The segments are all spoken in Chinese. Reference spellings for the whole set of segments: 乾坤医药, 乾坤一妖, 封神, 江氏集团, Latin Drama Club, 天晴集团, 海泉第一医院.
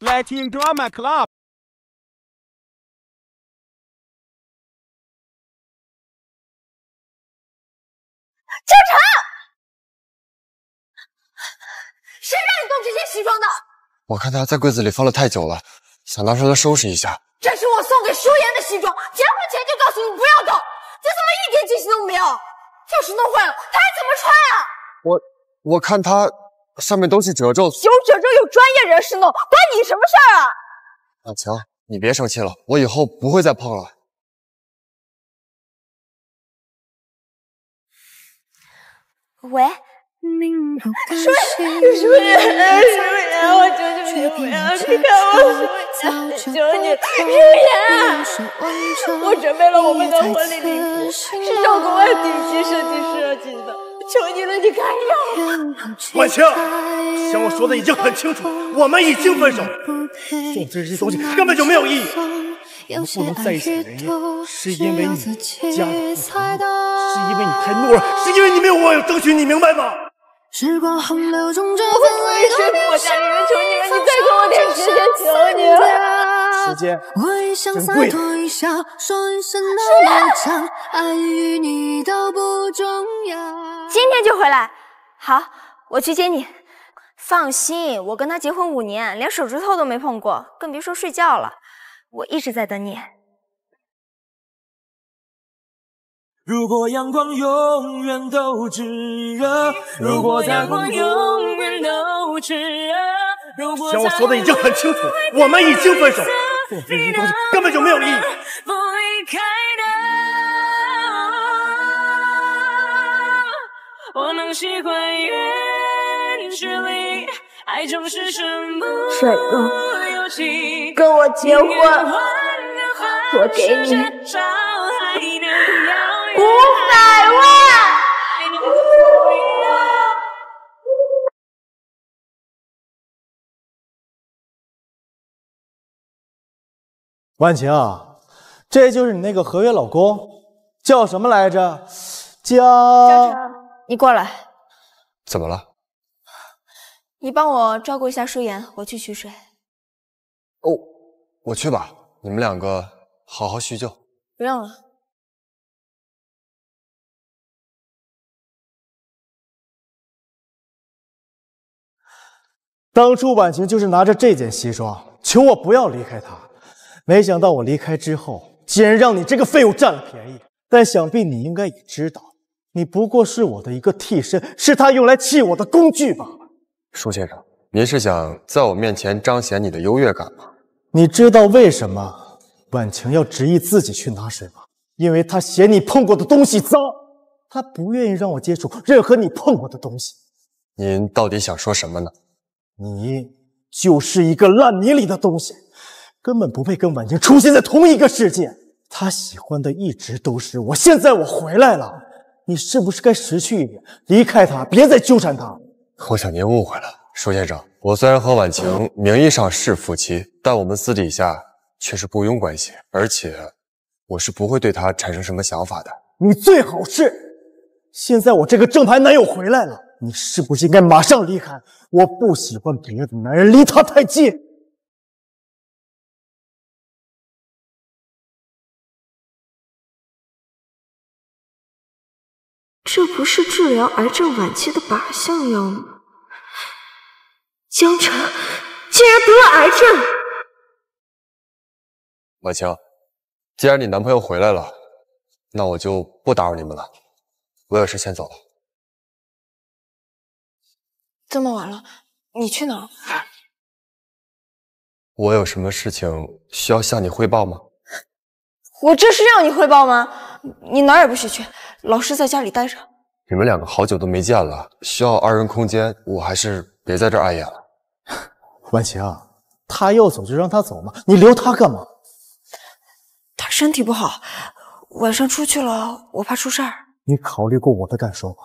Latin Drama Club。周成，谁让你动这些西装的？我看他在柜子里放了太久了，想拿出来收拾一下。这是我送给舒言的西装，结婚前就告诉你不要动，这怎么一点进行都没有？要是弄坏了，他还怎么穿啊？我看他上面都是褶皱，有褶皱有专业人士弄，关你什么事儿啊？婉晴，你别生气了，我以后不会再碰了。 喂，明叔，舒言，我求求你不要离开我，舒言，我准备了我们的婚礼礼服，是找国外顶级设计师设计的，求你了，你看上。婉晴，想我说的已经很清楚，我们已经分手，总之这些东西根本就没有意义。我们不能在一起的原因，是因为你家的不同。 是因为你太懦弱，是因为你没有为我争取，你明白吗？我家里人求你了，你再给我点时间，求你了。时间珍贵的。今天就回来，好，我去接你。放心，我跟他结婚5年，连手指头都没碰过，更别说睡觉了。我一直在等你。 如果阳光永远都炙热，如果阳光永远都炙热，如果想我说的已经很清楚，我们已经分手，做这些东西根本就没有意义。我能习惯远距离，爱总是身不由己。跟我结婚，我给你。 500万！万晴，这就是你那个合约老公，叫什么来着？周成，你过来。怎么了？你帮我照顾一下舒言，我去取水。哦，我去吧，你们两个好好叙旧。不用了。 当初婉晴就是拿着这件西装求我不要离开她，没想到我离开之后，竟然让你这个废物占了便宜。但想必你应该也知道，你不过是我的一个替身，是她用来气我的工具吧？舒先生，您是想在我面前彰显你的优越感吗？你知道为什么婉晴要执意自己去拿水吗？因为她嫌你碰过的东西脏，她不愿意让我接触任何你碰过的东西。您到底想说什么呢？ 你就是一个烂泥里的东西，根本不配跟婉晴出现在同一个世界。她喜欢的一直都是我，现在我回来了，你是不是该识趣一点，离开她，别再纠缠她？我想您误会了，舒先生。我虽然和婉晴名义上是夫妻，但我们私底下却是雇佣关系，而且我是不会对她产生什么想法的。你最好是，现在我这个正牌男友回来了。 你是不是应该马上离开？我不喜欢别的男人离他太近。这不是治疗癌症晚期的靶向药吗？江城竟然得癌症！婉晴，既然你男朋友回来了，那我就不打扰你们了，我有事先走了。 这么晚了，你去哪儿？我有什么事情需要向你汇报吗？我这是让你汇报吗？你哪儿也不许去，老实在家里待着。你们两个好久都没见了，需要2人空间，我还是别在这儿碍眼了。婉晴，他要走就让他走嘛，你留他干嘛？他身体不好，晚上出去了，我怕出事儿。你考虑过我的感受吗？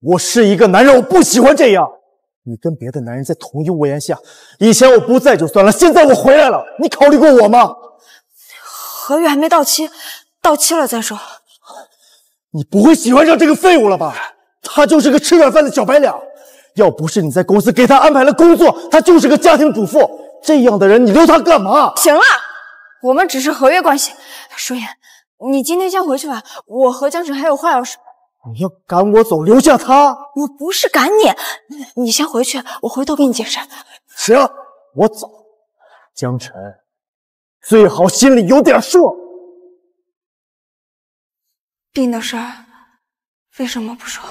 我是一个男人，我不喜欢这样。 你跟别的男人在同一屋檐下，以前我不在就算了，现在我回来了，你考虑过我吗？合约还没到期，到期了再说。你不会喜欢上这个废物了吧？他就是个吃软饭的小白脸，要不是你在公司给他安排了工作，他就是个家庭主妇，这样的人你留他干嘛？行了，我们只是合约关系。舒言，你今天先回去吧，我和江辰还有话要说。你要赶我走，留下他？我不是赶你，你先回去，我回头给你解释。行，我走。江辰，最好心里有点数。病的事儿为什么不说？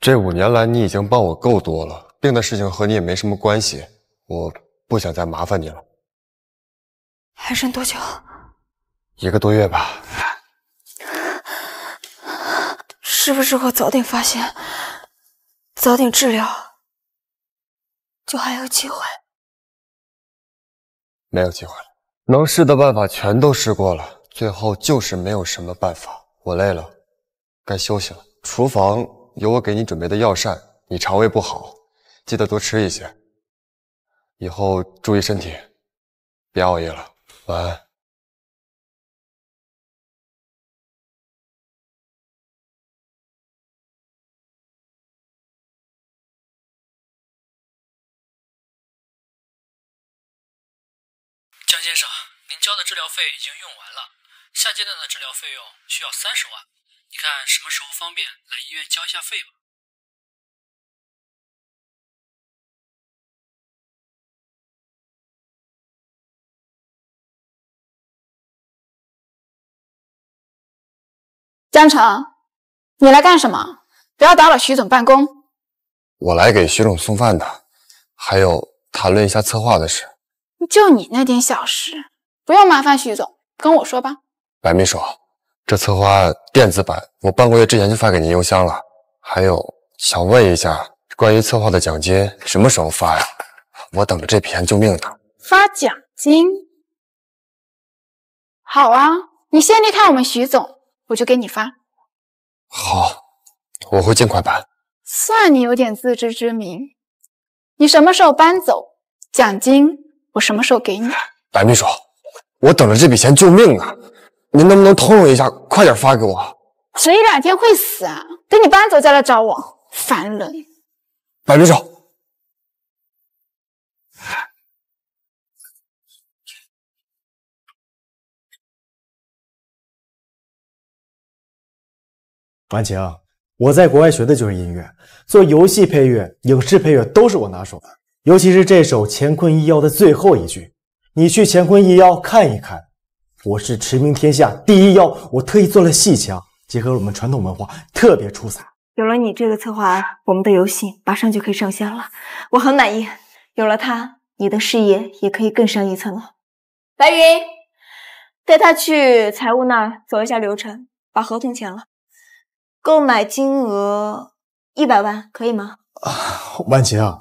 这5年来你已经帮我够多了，病的事情和你也没什么关系，我不想再麻烦你了。还剩多久？1个多月吧。是不是我早点发现，早点治疗，就还有机会？没有机会了，能试的办法全都试过了，最后就是没有什么办法。我累了，该休息了。厨房有我给你准备的药膳，你肠胃不好，记得多吃一些。以后注意身体，别熬夜了。晚安。 江先生，您交的治疗费已经用完了，下阶段的治疗费用需要30万，你看什么时候方便来医院交一下费吧。江城，你来干什么？不要打扰徐总办公。我来给徐总送饭的，还有谈论一下策划的事。 就你那点小事，不用麻烦徐总，跟我说吧。白秘书，这策划电子版我半个月之前就发给您邮箱了。还有，想问一下，关于策划的奖金什么时候发呀？我等着这篇救命呢。发奖金？好啊，你先离开我们徐总，我就给你发。好，我会尽快办。算你有点自知之明。你什么时候搬走？奖金？ 我什么时候给你？白秘书，我等着这笔钱救命啊！您能不能通融一下，快点发给我？迟一两天会死啊！等你搬走再来找我，烦人！白秘书，婉晴，我在国外学的就是音乐，做游戏配乐、影视配乐都是我拿手的。 尤其是这首《乾坤一妖》的最后一句，你去乾坤一妖看一看。我是驰名天下第一妖，我特意做了戏腔，结合了我们传统文化，特别出彩。有了你这个策划案，我们的游戏马上就可以上线了，我很满意。有了它，你的事业也可以更上一层了。白云，带他去财务那儿走一下流程，把合同签了。购买金额100万，可以吗？啊，婉晴啊。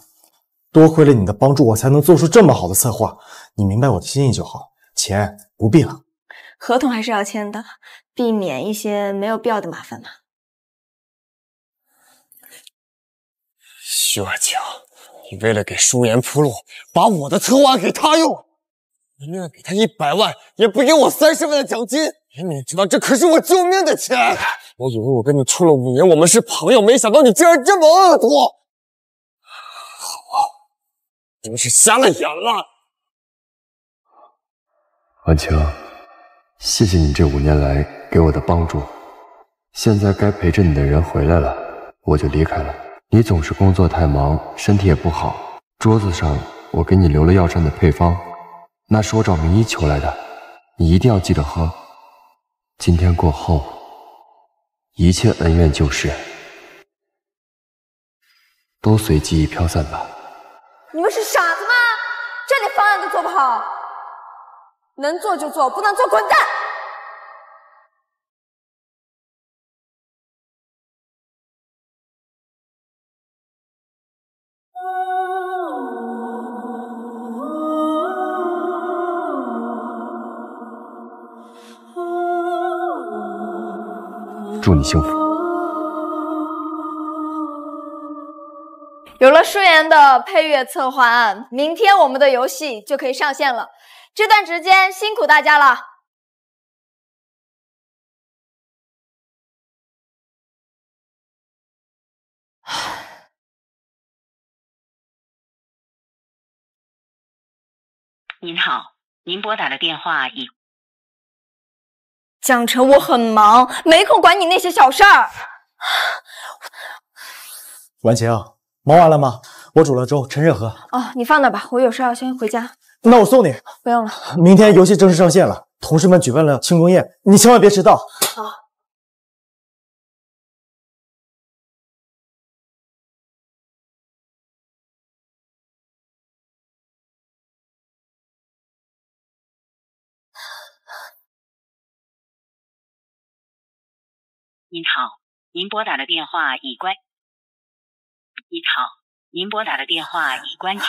多亏了你的帮助，我才能做出这么好的策划。你明白我的心意就好，钱不必了。合同还是要签的，避免一些没有必要的麻烦嘛。徐婉晴，你为了给舒言铺路，把我的策划给他用，你宁愿给他100万，也不给我30万的奖金。明明知道这可是我救命的钱，我以为我跟你处了5年，我们是朋友，没想到你竟然这么恶毒。 你们是瞎了眼了，婉晴，谢谢你这5年来给我的帮助。现在该陪着你的人回来了，我就离开了。你总是工作太忙，身体也不好。桌子上我给你留了药膳的配方，那是我找名医求来的，你一定要记得喝。今天过后，一切恩怨旧事都随记忆飘散吧。 你们是傻子吗？这连方案都做不好，能做就做，不能做滚蛋！祝你幸福。 有了舒言的配乐策划案，明天我们的游戏就可以上线了。这段时间辛苦大家了。您好，您拨打的电话已……蒋晨，我很忙，没空管你那些小事儿。婉晴，忙完了吗？我煮了粥，趁热喝。哦，你放那吧，我有事要先回家。那我送你。不用了，明天游戏正式上线了，同事们举办了庆功宴，你千万别迟到。好。 您好，您拨打的电话已关。您好，您拨打的电话已关机。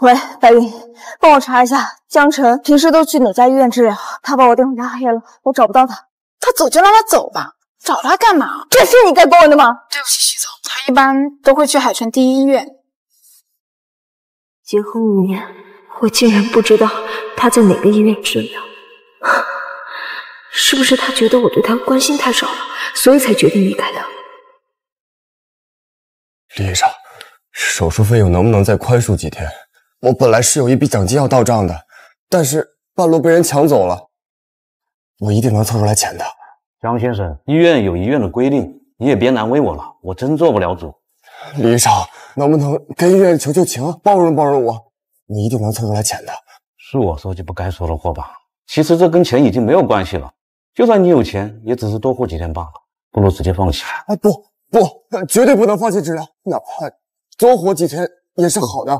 喂，白云，帮我查一下江晨平时都去哪家医院治疗？他把我电话拉黑了，我找不到他。他走就让他走吧，找他干嘛？这是你该管的吗？对不起，徐总，他一般都会去海泉第一医院。结婚5年，我竟然不知道他在哪个医院治疗。 是不是他觉得我对他关心太少了，所以才决定离开的？李医生，手术费用能不能再宽恕几天？我本来是有一笔奖金要到账的，但是半路被人抢走了。我一定能凑出来钱的。张先生，医院有医院的规定，你也别难为我了，我真做不了主。李医生，能不能跟医院求求情，包容包容我？你一定能凑出来钱的。是我说句不该说的话吧？ 其实这跟钱已经没有关系了，就算你有钱，也只是多活几天罢了，不如直接放弃。哎，不，绝对不能放弃治疗，哪怕多活几天也是好的。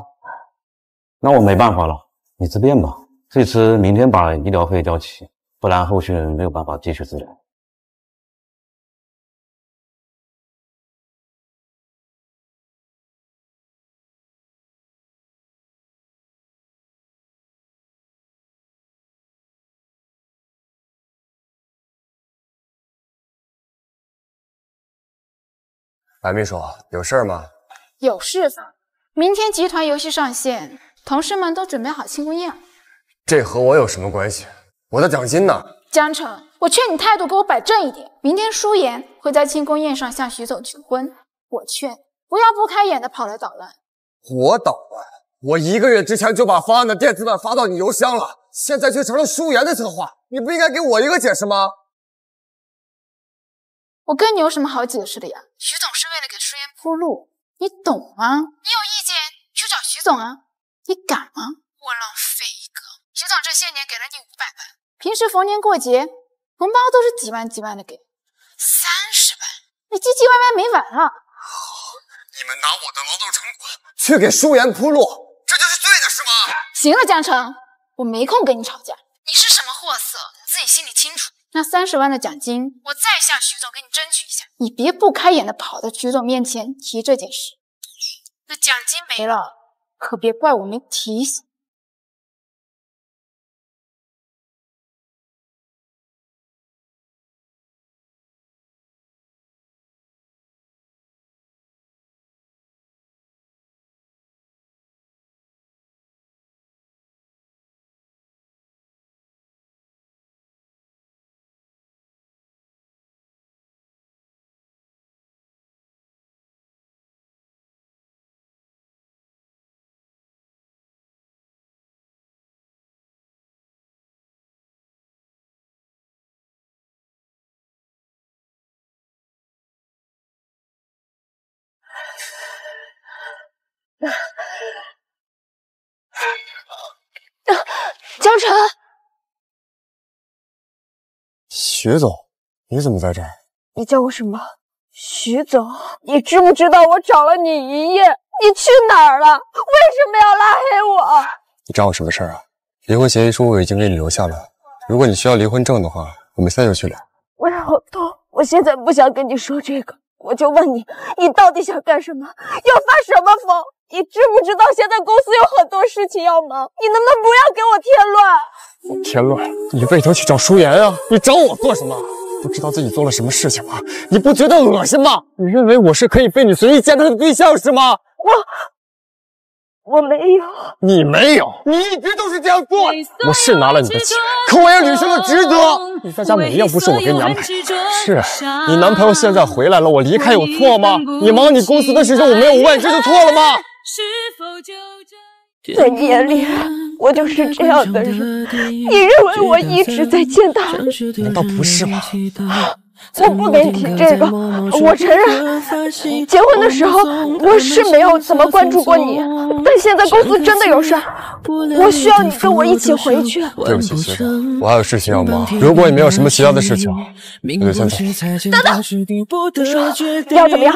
那我没办法了，你自便吧。这次明天把医疗费交齐，不然后续没有办法继续治疗。白秘书，有事吗？有事吧。明天集团游戏上线，同事们都准备好庆功宴。这和我有什么关系？我的奖金呢？江城，我劝你态度给我摆正一点。明天舒言会在庆功宴上向徐总求婚，我劝不要不开眼的跑来捣乱。我捣乱？我1个月之前就把方案的电子版发到你邮箱了，现在却成了舒言的策划，你不应该给我一个解释吗？ 我跟你有什么好解释的呀？徐总是为了给舒言铺路，你懂吗？你有意见去找徐总啊！你敢吗？我浪费一个。徐总这些年给了你500万，平时逢年过节红包都是几万几万的给，30万，你唧唧歪歪没完了。好，你们拿我的劳动成果去给舒言铺路，这就是对的，是吗？行了，江城，我没空跟你吵架。你是什么货色，你自己心里清楚。 那30万的奖金，我再向徐总给你争取一下。你别不开眼的跑到徐总面前提这件事。那奖金没了，可别怪我没提醒。江晨，徐总，你怎么在这儿？你叫我什么？徐总，你知不知道我找了你1夜，你去哪儿了？为什么要拉黑我？你找我什么事儿啊？离婚协议书我已经给你留下了，如果你需要离婚证的话，我们现在就去领。我好痛，我现在不想跟你说这个。 我就问你，你到底想干什么？要发什么疯？你知不知道现在公司有很多事情要忙？你能不能不要给我添乱？我添乱？你为他去找舒言啊？你找我做什么？不知道自己做了什么事情吗？你不觉得恶心吗？你认为我是可以被你随意践踏的对象是吗？我，我没有。你没有？你一直都是这样做。我是拿了你的钱，可我也履行了职责。你在家每要不是我给你安排，是你男朋友现在回来了，我离开有错吗？你忙你公司的事情我没有问，这就错了吗？在夜里，我就是这样的人。你认为我一直在见他？难道不是吗？啊， 我不跟你提这个，我承认，结婚的时候我是没有怎么关注过你，但现在公司真的有事儿，我需要你跟我一起回去。对不起，先生，我还有事情要忙。如果你没有什么其他的事情，我就先走。等等，你说要怎么样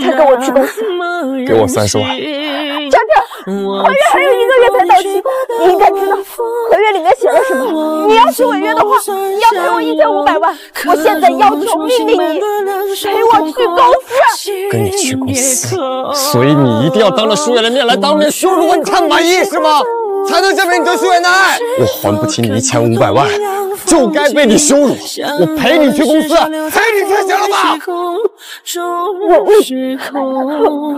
才跟我去公司？给我30万。强强，合约还有1个月才到期，你应该知道合约里面写了什么。你要是违约的话，你要赔我1500万。我现在要求。 我命令你陪我去公司，跟你去公司，所以你一定要当着舒远的面来当面羞辱我，你才满意是吗？才能证明你对舒远的爱。我还不起你1500万，就该被你羞辱。我陪你去公司，陪你去行了吧？我撑不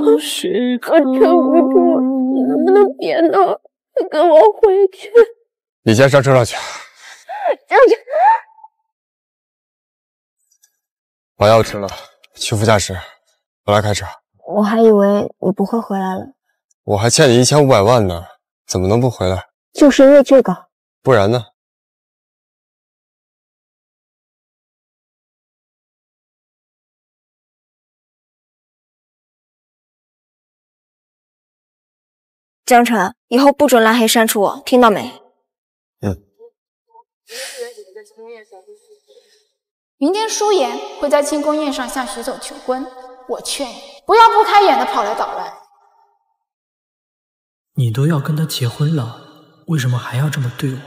住了，你能不能别闹？跟我回去。你先上车上去。上去。 把药吃了，去副驾驶，我来开车。我还以为你不会回来了，我还欠你1500万呢，怎么能不回来？就是因为这个，不然呢？江辰，以后不准拉黑删除我，听到没？嗯。 明天舒言会在庆功宴上向徐总求婚，我劝你不要不开眼的跑来捣乱。你都要跟他结婚了，为什么还要这么对我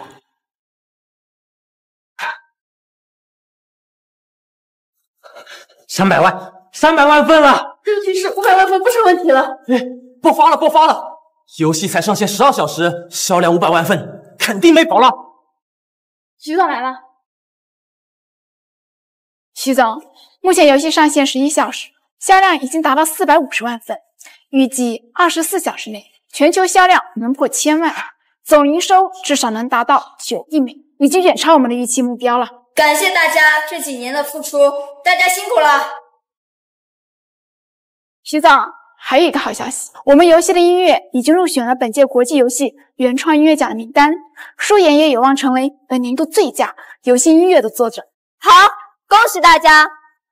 ？300万，300万分了！这局势500万分不是问题了。哎，爆发了！游戏才上线12小时，销量500万份，肯定没跑了。徐总来了。 徐总，目前游戏上线11小时，销量已经达到450万份，预计24小时内全球销量能破1000万，总营收至少能达到9亿美，已经远超我们的预期目标了。感谢大家这几年的付出，大家辛苦了。徐总，还有一个好消息，我们游戏的音乐已经入选了本届国际游戏原创音乐奖的名单，舒言也有望成为本年度最佳游戏音乐的作者。好。 恭喜大家！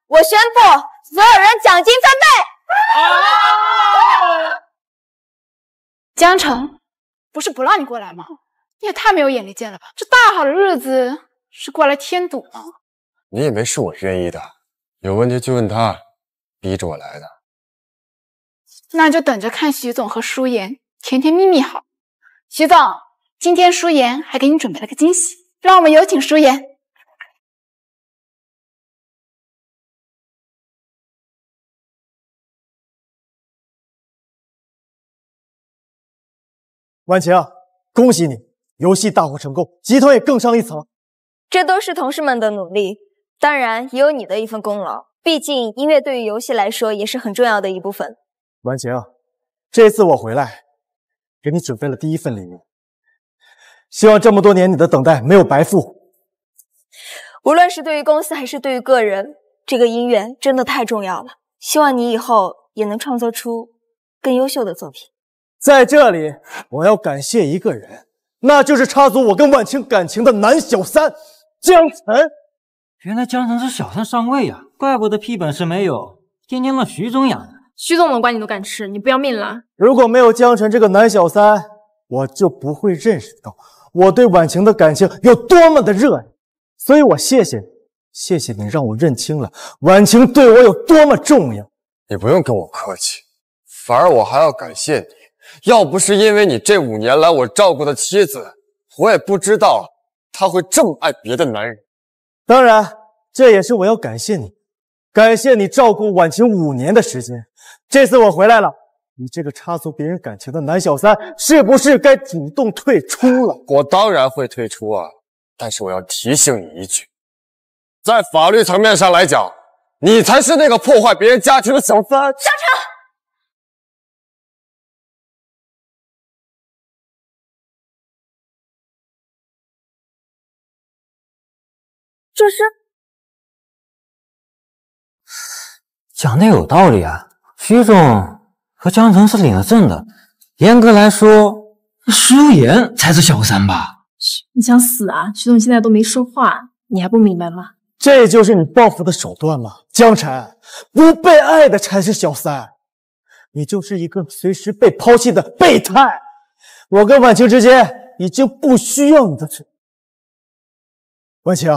我宣布，所有人奖金翻倍。啊、江城，不是不让你过来吗？你也太没有眼力见了吧！这大好的日子是过来添堵吗？你以为是我愿意的？有问题就问他，逼着我来的。那就等着看徐总和舒言甜甜蜜蜜好。徐总，今天舒言还给你准备了个惊喜，让我们有请舒言。 婉晴，恭喜你，游戏大获成功，集团也更上一层。这都是同事们的努力，当然也有你的一份功劳。毕竟音乐对于游戏来说也是很重要的一部分。婉晴，这次我回来，给你准备了第一份礼物，希望这么多年你的等待没有白付。无论是对于公司还是对于个人，这个音乐真的太重要了。希望你以后也能创作出更优秀的作品。 在这里，我要感谢一个人，那就是插足我跟婉清感情的男小三江辰。原来江辰是小三上位呀，怪不得屁本事没有，天天让徐总养。徐总的瓜你都敢吃，你不要命了？如果没有江辰这个男小三，我就不会认识到我对婉清的感情有多么的热爱。所以我谢谢你，谢谢你让我认清了婉清对我有多么重要。你不用跟我客气，反而我还要感谢你。 要不是因为你这5年来我照顾的妻子，我也不知道她会这么爱别的男人。当然，这也是我要感谢你，感谢你照顾婉晴5年的时间。这次我回来了，你这个插足别人感情的男小三，是不是该主动退出了？我当然会退出啊，但是我要提醒你一句，在法律层面上来讲，你才是那个破坏别人家庭的小三。江城。这是讲的有道理啊。徐总和江城是领了证的，严格来说，石有言才是小三吧？你想死啊？徐总现在都没说话，你还不明白吗？这就是你报复的手段吗？江辰，不被爱的才是小三，你就是一个随时被抛弃的备胎。我跟婉晴之间已经不需要你的存在。 婉晴，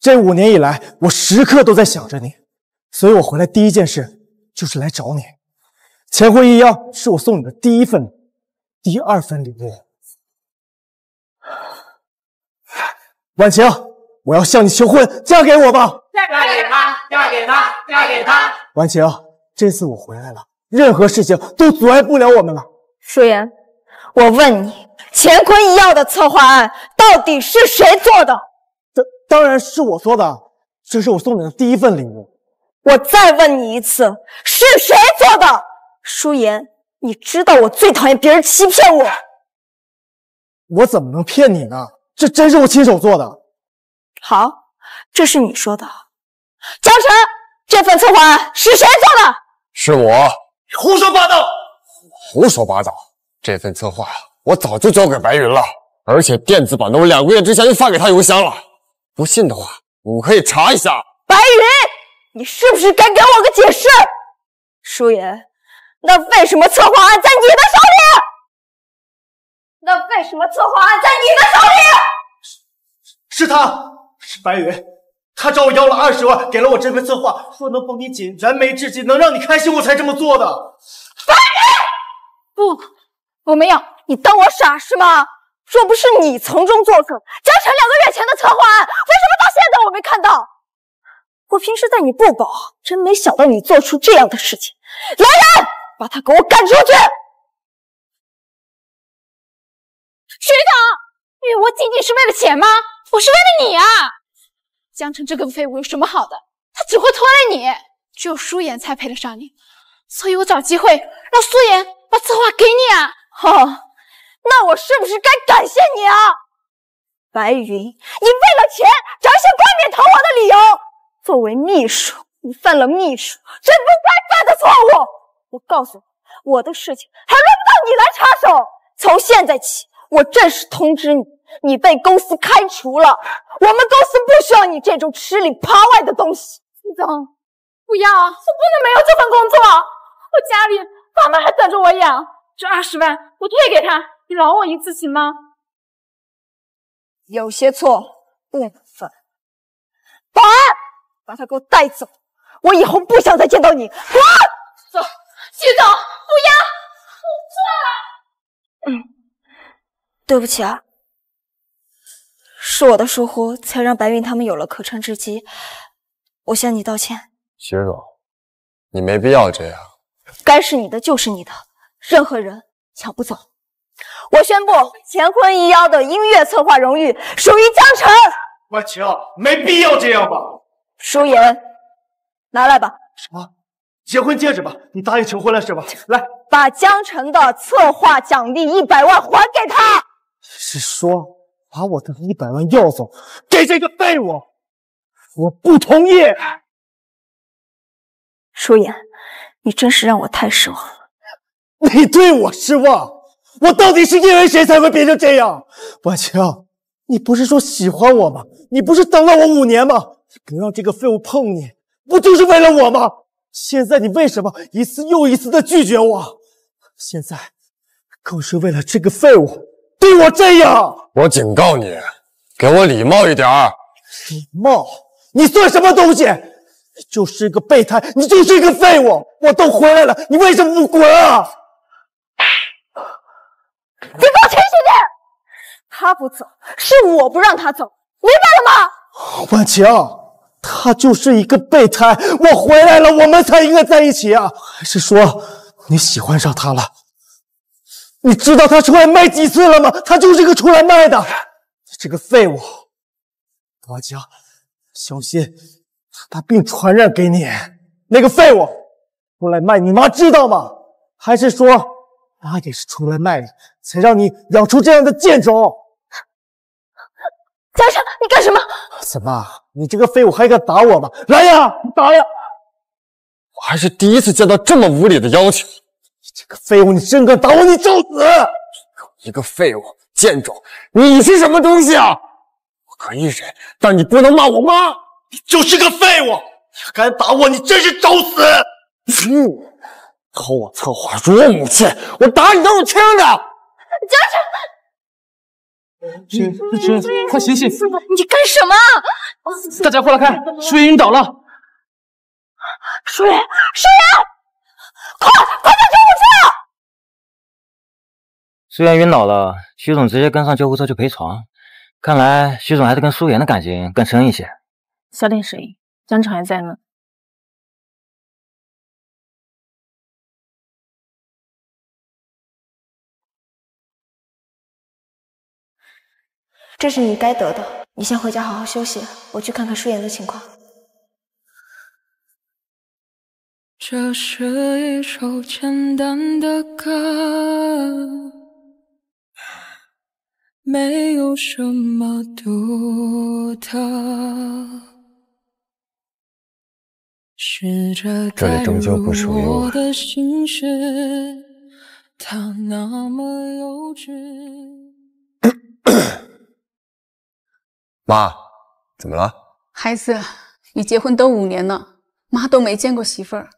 这5年以来，我时刻都在想着你，所以我回来第一件事就是来找你。乾坤一妖是我送你的第一份礼物，第二份礼物。婉晴，我要向你求婚，嫁给我吧！嫁给他，嫁给他，嫁给他！婉晴，这次我回来了，任何事情都阻碍不了我们了。舒言，我问你，乾坤一妖的策划案到底是谁做的？ 当然是我做的，这是我送你的第一份礼物。我再问你一次，是谁做的？舒言，你知道我最讨厌别人欺骗我。我怎么能骗你呢？这真是我亲手做的。好，这是你说的。江辰，这份策划案是谁做的？是我。你胡说八道！胡说八道！这份策划我早就交给白云了，而且电子版的我2个月之前就发给他邮箱了。 不信的话，你可以查一下。白云，你是不是该给我个解释？舒言，那为什么策划案在你的手里？那为什么策划案在你的手里？是他，是白云，他找我要了20万，给了我这份策划，说能帮你解燃眉之急，能让你开心，我才这么做的。白云，不，我没有，你当我傻是吗？ 若不是你从中作梗，江辰2个月前的策划案，为什么到现在我没看到？我平时待你不薄，真没想到你做出这样的事情。来人，把他给我赶出去！水桶，与我仅仅是为了钱吗？我是为了你啊！江辰这个废物有什么好的？他只会拖累你。只有舒言才配得上你，所以我找机会让苏言把策划给你啊！哦。 那我是不是该感谢你啊，白云？你为了钱找一些冠冕堂皇的理由。作为秘书，你犯了秘书最不该犯的错误。我告诉你，我的事情还轮不到你来插手。从现在起，我正式通知你，你被公司开除了。我们公司不需要你这种吃里扒外的东西。李总，不要啊！我不能没有这份工作，我家里爸妈还等着我养。这20万，我退给他。 你饶我一次行吗？有些错不能犯。保安，把他给我带走！我以后不想再见到你。滚！走，徐总，不要，我错了。对不起啊，是我的疏忽，才让白云他们有了可乘之机。我向你道歉。徐总，你没必要这样。该是你的就是你的，任何人抢不走。 我宣布，乾坤一妖的音乐策划荣誉属于江辰。婉晴，没必要这样吧？舒言，拿来吧。什么？结婚戒指吧？你答应求婚了是吧？来，把江辰的策划奖励100万还给他。是说把我的100万要走，给这个废物？我不同意。舒言，你真是让我太失望了。你对我失望？ 我到底是因为谁才会变成这样？婉晴，你不是说喜欢我吗？你不是等了我5年吗？不让这个废物碰你，不就是为了我吗？现在你为什么一次又一次的拒绝我？现在更是为了这个废物对我这样！我警告你，给我礼貌一点儿！礼貌？你算什么东西？你就是一个备胎，你就是一个废物！我都回来了，你为什么不滚啊？ 你给我清醒点！他不走，是我不让他走，明白了吗？婉晴，他就是一个备胎，我回来了，我们才应该在一起啊！还是说你喜欢上他了？你知道他出来卖几次了吗？他就是一个出来卖的，你这个废物！婉晴，小心他把病传染给你。那个废物出来卖，你妈知道吗？还是说？ 妈也是出来卖你，才让你养出这样的贱种。江少，你干什么？怎么，你这个废物还敢打我吗？来呀，打呀！我还是第一次见到这么无理的要求。你这个废物，你真敢打我，你找死！一个废物，贱种！你是什么东西啊？我可以忍，但你不能骂我妈！你就是个废物！你敢打我，你真是找死！嗯，偷我策划，辱我母亲，我打你都是轻的。 江少，快醒醒！你干什么？大家快来看，舒言晕倒了。舒言，快叫救护车！舒言晕倒了，徐总直接跟上救护车去陪床。看来徐总还是跟舒言的感情更深一些。小点声音，江城还在呢。 这是你该得的，你先回家好好休息，我去看看舒言的情况。这是一首简单的歌，没有什么独特。试着这里终究不属于我。他那么幼稚。 妈，怎么了？孩子，你结婚都5年了，妈都没见过媳妇儿。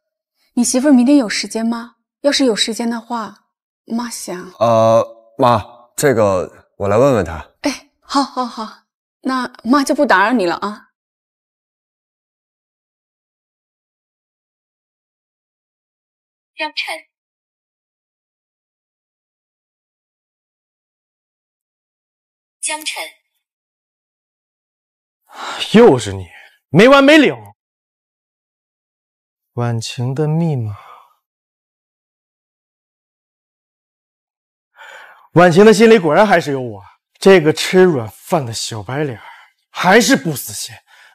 你媳妇儿明天有时间吗？要是有时间的话，妈想……妈，这个我来问问她。哎，好，那妈就不打扰你了啊。江辰，江辰。 又是你，没完没了！婉晴的密码，婉晴的心里果然还是有我这个吃软饭的小白脸，还是不死心。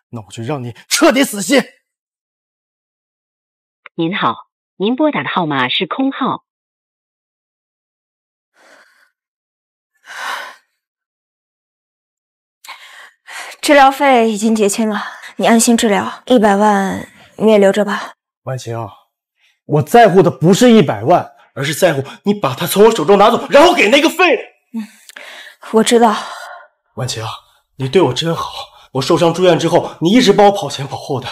那我就让你彻底死心！您好，您拨打的号码是空号。治疗费已经结清了，你安心治疗。100万你也留着吧。婉晴，我在乎的不是100万，而是在乎你把它从我手中拿走，然后给那个废人。嗯，我知道。婉晴，你对我真好。我受伤住院之后，你一直帮我跑前跑后的，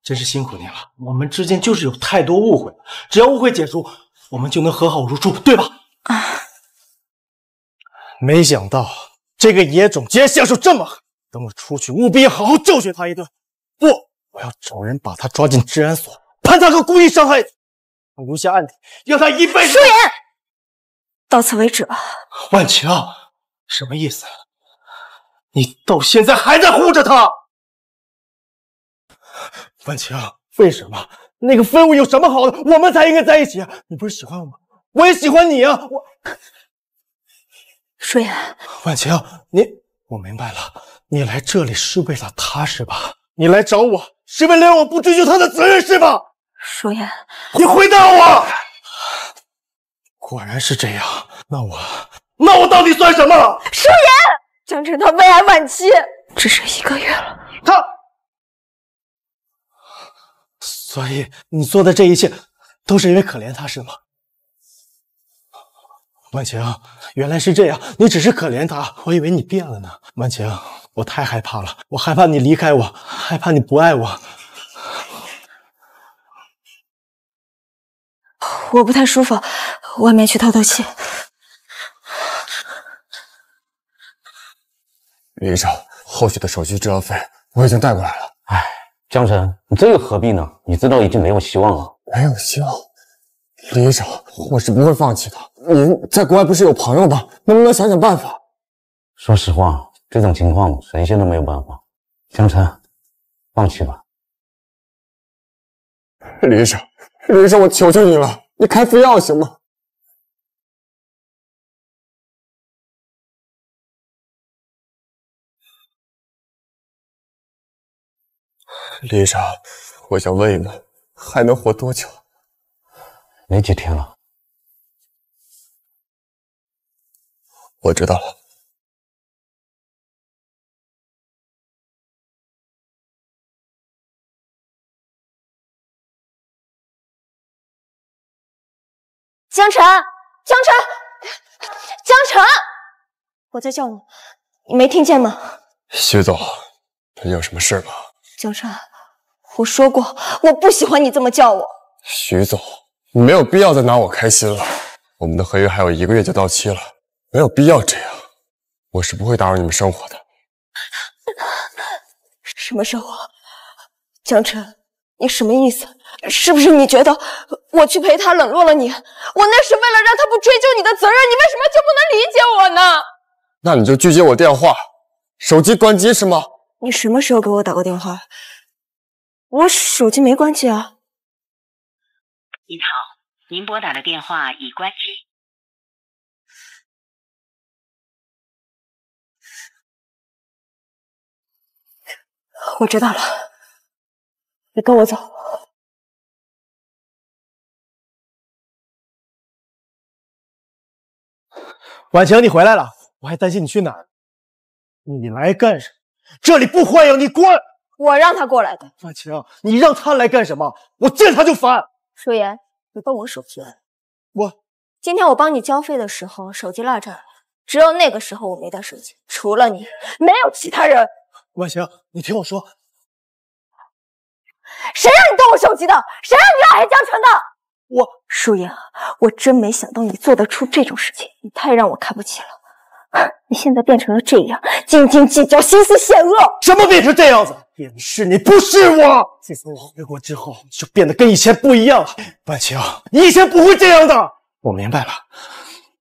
真是辛苦你了。我们之间就是有太多误会，只要误会解除，我们就能和好如初，对吧？啊！没想到这个野种竟然下手这么狠。 等我出去，务必要好好教训他一顿。不，我要找人把他抓进治安所，判他个故意伤害罪，留下案底，让他一辈子。舒言，到此为止吧。婉晴，什么意思？你到现在还在护着他？婉晴，为什么？那个废物有什么好的？我们才应该在一起。你不是喜欢我吗？我也喜欢你啊。我，舒言，婉晴，你。 我明白了，你来这里是为了他是吧？你来找我是为了让我不追究他的责任是吧？舒言，你回答我！果然是这样，那我到底算什么？舒言，江辰他胃癌晚期，只剩1个月了。他，所以你做的这一切都是因为可怜他是吗？ 婉晴，原来是这样，你只是可怜他，我以为你变了呢。婉晴，我太害怕了，我害怕你离开我，害怕你不爱我。我不太舒服，外面去透透气。医生，后续的手续治疗费我已经带过来了。哎，江辰，你这又何必呢？你知道已经没有希望了。没有希望。 李医生，我是不会放弃的。您在国外不是有朋友吗？能不能想想办法？说实话，这种情况谁先都没有办法。江辰，放弃吧。李医生，我求求你了，你开副药行吗？李医生，我想问一问，还能活多久？ 没几天了，我知道了。江辰，江辰，江辰！我在叫你，你没听见吗？徐总，你有什么事吗？江辰，我说过，我不喜欢你这么叫我。徐总，你没有必要再拿我开心了。我们的合约还有1个月就到期了，没有必要这样。我是不会打扰你们生活的。什么生活？江辰，你什么意思？是不是你觉得我去陪他冷落了你？我那是为了让他不追究你的责任，你为什么就不能理解我呢？那你就拒接我电话，手机关机是吗？你什么时候给我打过电话？我手机没关机啊。您好，您拨打的电话已关机。我知道了，你跟我走。 婉晴，你回来了，我还担心你去哪儿。你来干什么？这里不欢迎你，滚！我让他过来的。婉晴，你让他来干什么？我见他就烦。舒言，你帮我手机按。我今天我帮你交费的时候，手机落这儿了，只有那个时候我没带手机，除了你，没有其他人。婉晴，你听我说，谁让你动我手机的？谁让你拉黑江辰的？ 我舒言，我真没想到你做得出这种事情，你太让我看不起了。你现在变成了这样，斤斤计较，心思险恶。什么变成这样子？变是你，不是我。自从我回国之后，就变得跟以前不一样了。婉晴，你以前不会这样的。我明白了，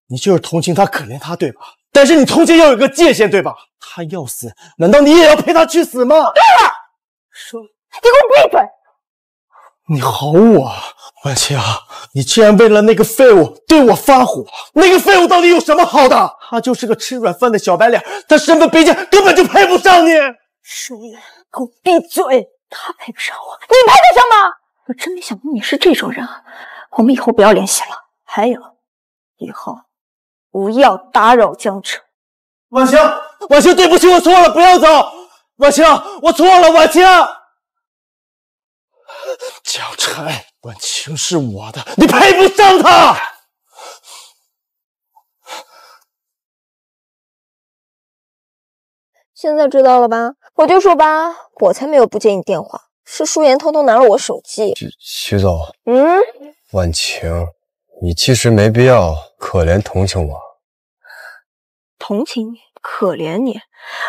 你就是同情他、可怜他，对吧？但是你同情要有个界限，对吧？他要死，难道你也要陪他去死吗？对了，说，你给我闭嘴！ 你吼我，婉晴，你竟然为了那个废物对我发火！那个废物到底有什么好的？他就是个吃软饭的小白脸，他身份卑贱，根本就配不上你。舒言，给我闭嘴！他配不上我，你配得上吗？我真没想到你是这种人啊！我们以后不要联系了，还有，以后不要打扰江辰。婉晴，婉晴，对不起，我错了，不要走。婉晴，我错了，婉晴。 江辰，婉晴是我的，你配不上她。现在知道了吧？我就说吧，我才没有不接你电话，是舒言偷偷拿了我手机。徐总，嗯，婉晴，你其实没必要可怜同情我，同情你，可怜你，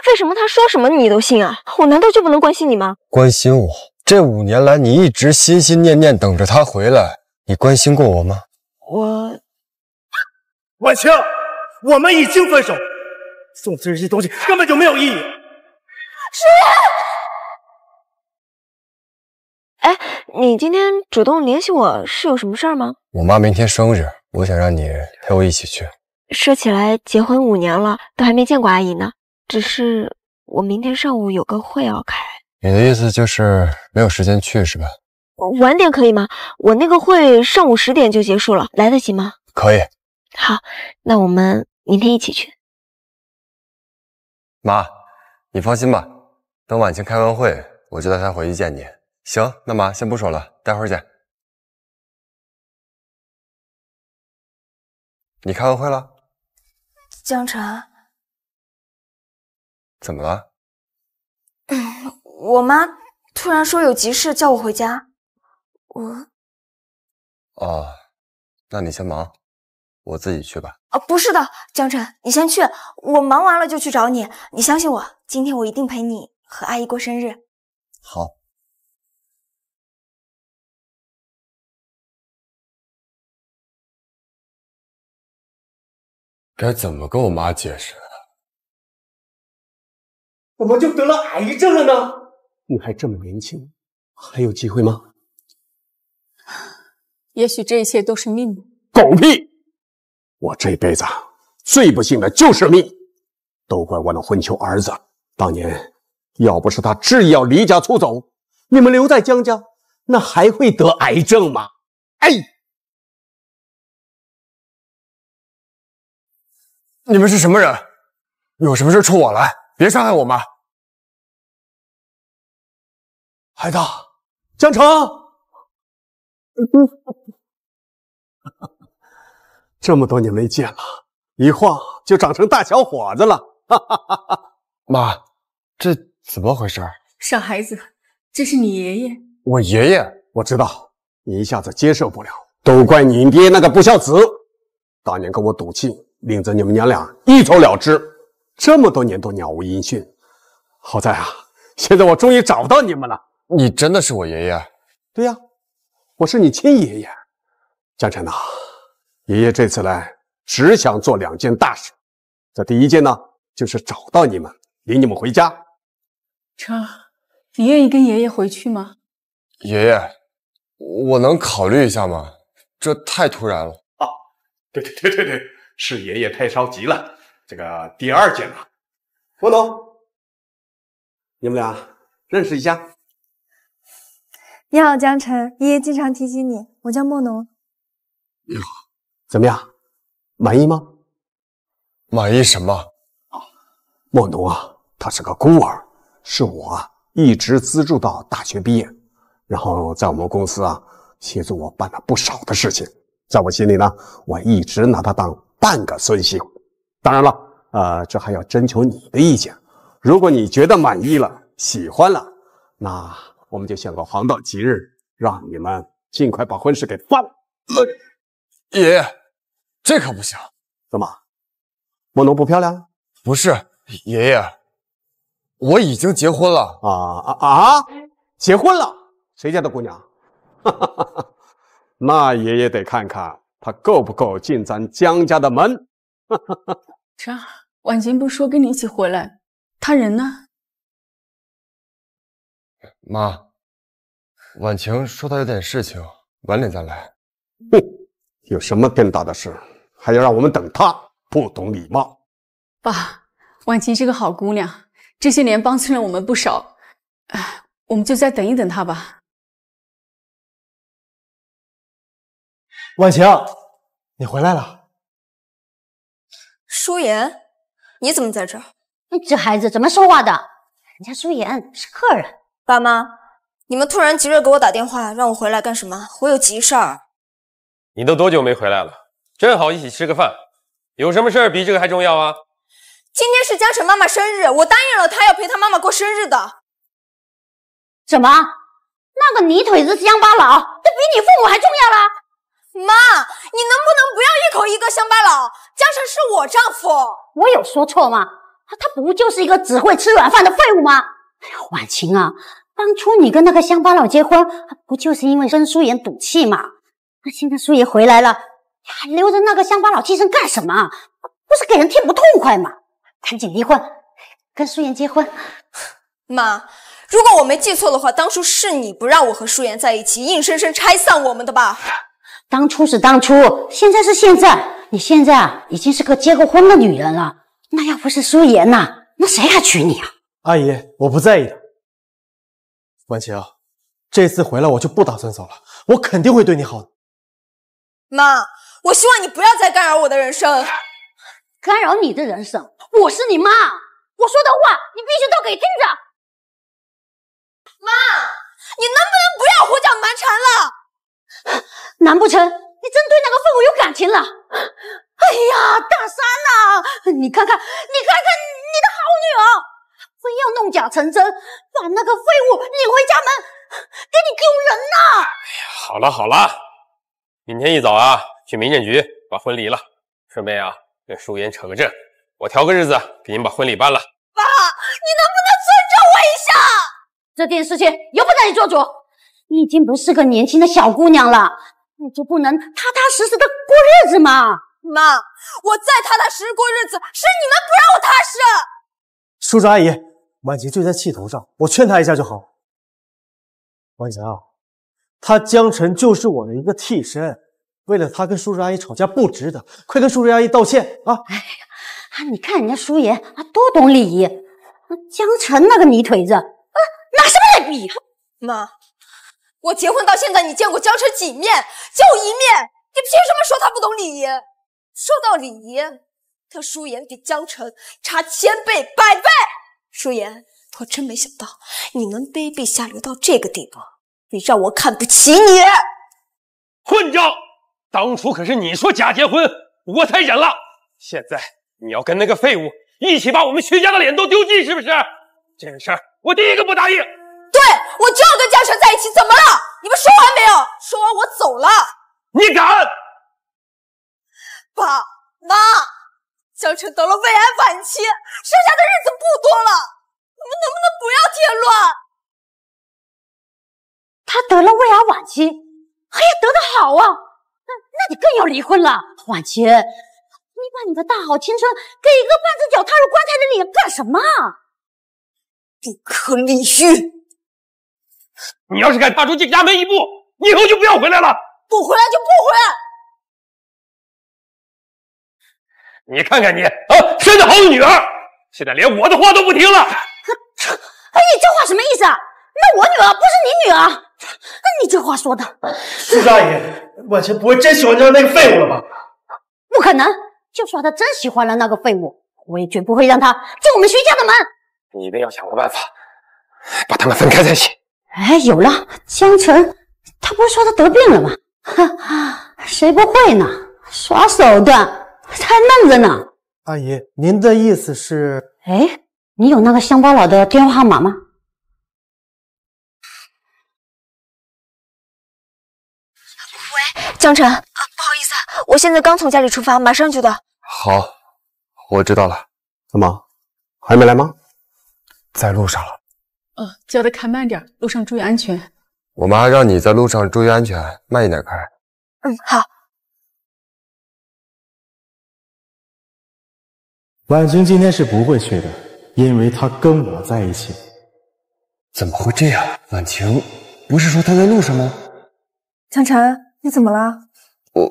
为什么他说什么你都信啊？我难道就不能关心你吗？关心我。 这5年来，你一直心心念念等着他回来，你关心过我吗？我，婉晴，我们已经分手，送这些东西根本就没有意义。舒言，哎，你今天主动联系我是有什么事儿吗？我妈明天生日，我想让你陪我一起去。说起来，结婚5年了，都还没见过阿姨呢。只是我明天上午有个会要开。 你的意思就是没有时间去是吧？晚点可以吗？我那个会上午10点就结束了，来得及吗？可以。好，那我们明天一起去。妈，你放心吧，等婉晴开完会，我就带她回去见你。行，那妈先不说了，待会儿见。你开完会了？江辰，怎么了？我妈突然说有急事叫我回家，我……哦，那你先忙，我自己去吧。啊，不是的，江辰，你先去，我忙完了就去找你。你相信我，今天我一定陪你和阿姨过生日。好。该怎么跟我妈解释？怎么就得了癌症了呢？ 你还这么年轻，还有机会吗？也许这一切都是命吧。狗屁！我这辈子最不幸的就是命，都怪我那混球儿子。当年要不是他执意要离家出走，你们留在江家，那还会得癌症吗？哎，你们是什么人？有什么事冲我来，别伤害我妈。 孩子，江城，这么多年没见了，一晃就长成大小伙子了。哈哈哈哈！妈，这怎么回事？傻孩子，这是你爷爷。我爷爷？我知道，你一下子接受不了，都怪你爹那个不孝子。当年跟我赌气，领着你们娘俩一走了之，这么多年都杳无音讯。好在啊，现在我终于找到你们了。你真的是我爷爷？对呀，我是你亲爷爷。江辰呐，爷爷这次来只想做两件大事。这第一件呢，就是找到你们，领你们回家。成儿，你愿意跟爷爷回去吗？爷爷，我能考虑一下吗？这太突然了。啊，对，是爷爷太着急了。这个第二件呢，文龙，你们俩认识一下。你好，江辰，爷爷经常提起你，我叫莫农。你好，怎么样，满意吗？满意什么？啊，莫农啊，他是个孤儿，是我啊一直资助到大学毕业，然后在我们公司啊协助我办了不少的事情，在我心里呢，我一直拿他当半个孙媳妇。当然了，这还要征求你的意见，如果你觉得满意了，喜欢了，那我们就选个黄道吉日，让你们尽快把婚事给办了。爷爷，这可不行。怎么，莫农不漂亮？不是，爷爷，我已经结婚了。啊！结婚了？谁家的姑娘？那爷爷得看看她够不够进咱江家的门。这婉晴不说跟你一起回来，她人呢？妈，婉晴说她有点事情，晚点再来。哼，有什么更大的事，还要让我们等她？不懂礼貌。爸，婉晴是个好姑娘，这些年帮衬了我们不少，我们就再等一等她吧。婉晴，你回来了。舒言，你怎么在这儿？你这孩子怎么说话的？人家舒言是客人。爸妈，你们突然急着给我打电话，让我回来干什么？我有急事儿。你都多久没回来了？正好一起吃个饭，有什么事儿比这个还重要啊？今天是江辰妈妈生日，我答应了她要陪她妈妈过生日的。怎么？那个泥腿子乡巴佬，这比你父母还重要了？妈，你能不能不要一口一个乡巴佬？江辰是我丈夫。我有说错吗？他不就是一个只会吃软饭的废物吗？婉晴啊，当初你跟那个乡巴佬结婚，不就是因为跟舒言赌气吗？那现在舒言回来了，还留着那个乡巴佬替身干什么？不是给人听不痛快吗？赶紧离婚，跟舒言结婚。妈，如果我没记错的话，当初是你不让我和舒言在一起，硬生生拆散我们的吧？当初是当初，现在是现在。你现在啊，已经是个结过婚的女人了。那要不是舒言呐，那谁还娶你啊？阿姨，我不在意的。婉晴，这次回来我就不打算走了，我肯定会对你好的。妈，我希望你不要再干扰我的人生。干扰你的人生？我是你妈，我说的话你必须都给听着。妈，你能不能不要胡搅蛮缠了？难不成你真对那个废物有感情了？哎呀，大山啊，你看看你的好女儿！非要弄假成真，把那个废物领回家门，给你丢人呐！哎呀，好了，明天一早啊，去民政局把婚离了，顺便啊跟舒言扯个证，我调个日子给您把婚礼办了。爸，你能不能尊重我一下？这件事情由不得你做主，你已经不是个年轻的小姑娘了，你就不能踏踏实实的过日子吗？妈，我再踏踏实实过日子，是你们不让我踏实。叔叔阿姨。婉晴就在气头上，我劝她一下就好。婉晴啊，他江辰就是我的一个替身，为了他跟叔叔阿姨吵架不值得，快跟叔叔阿姨道歉啊！哎呀，你看人家叔爷啊，多懂礼仪。江辰那个泥腿子啊，拿什么来比？妈，我结婚到现在你见过江辰几面？就一面，你凭什么说他不懂礼仪？说到礼仪，他叔爷比江辰差1000倍、100倍。舒言，我真没想到你能卑鄙下流到这个地步，你让我看不起你！混账！当初可是你说假结婚，我才忍了。现在你要跟那个废物一起把我们徐家的脸都丢尽，是不是？这件事儿我第一个不答应。对，我就要跟嘉诚在一起，怎么了？你们说完没有？说完我走了。你敢？爸妈，江辰得了胃癌晚期，剩下的日子不多了，你们能不能不要添乱？他得了胃癌晚期，还得得好啊，那你更要离婚了。婉晴，你把你的大好青春给一个半只脚踏入棺材的你干什么？不可理喻！你要是敢踏出这家门一步，你以后就不要回来了。不回来就不回来。 你看看你啊，生的好女儿，现在连我的话都不听了。哎，你这话什么意思啊？那我女儿不是你女儿，你这话说的。苏大爷，婉晴不会真喜欢上那个废物了吧？不可能，就算她真喜欢了那个废物，我也绝不会让她进我们徐家的门。你一定要想个办法，把他们分开才行。哎，有了，江辰，他不是说他得病了吗？哼，谁不会呢？耍手段。 他还愣着呢，阿姨，您的意思是？哎，你有那个乡巴佬的电话号码吗？喂，江辰啊，不好意思，我现在刚从家里出发，马上就到。好，我知道了。怎么，还没来吗？在路上了。叫他开慢点，路上注意安全。我妈让你在路上注意安全，慢一点开。嗯，好。 婉君今天是不会去的，因为她跟我在一起。怎么会这样？婉晴，不是说她在路上吗？江辰，你怎么了？我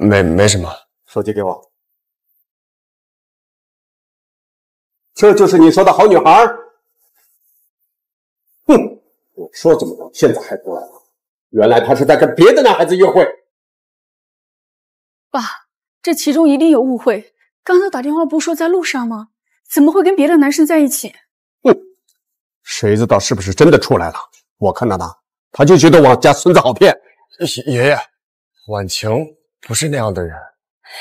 没什么。手机给我。这就是你说的好女孩？哼，我说怎么到现在还不来？原来她是在跟别的男孩子约会。爸，这其中一定有误会。 刚才打电话不是说在路上吗？怎么会跟别的男生在一起？哼，谁知道是不是真的出来了？我看到他就觉得我家孙子好骗。爷爷，婉晴不是那样的人。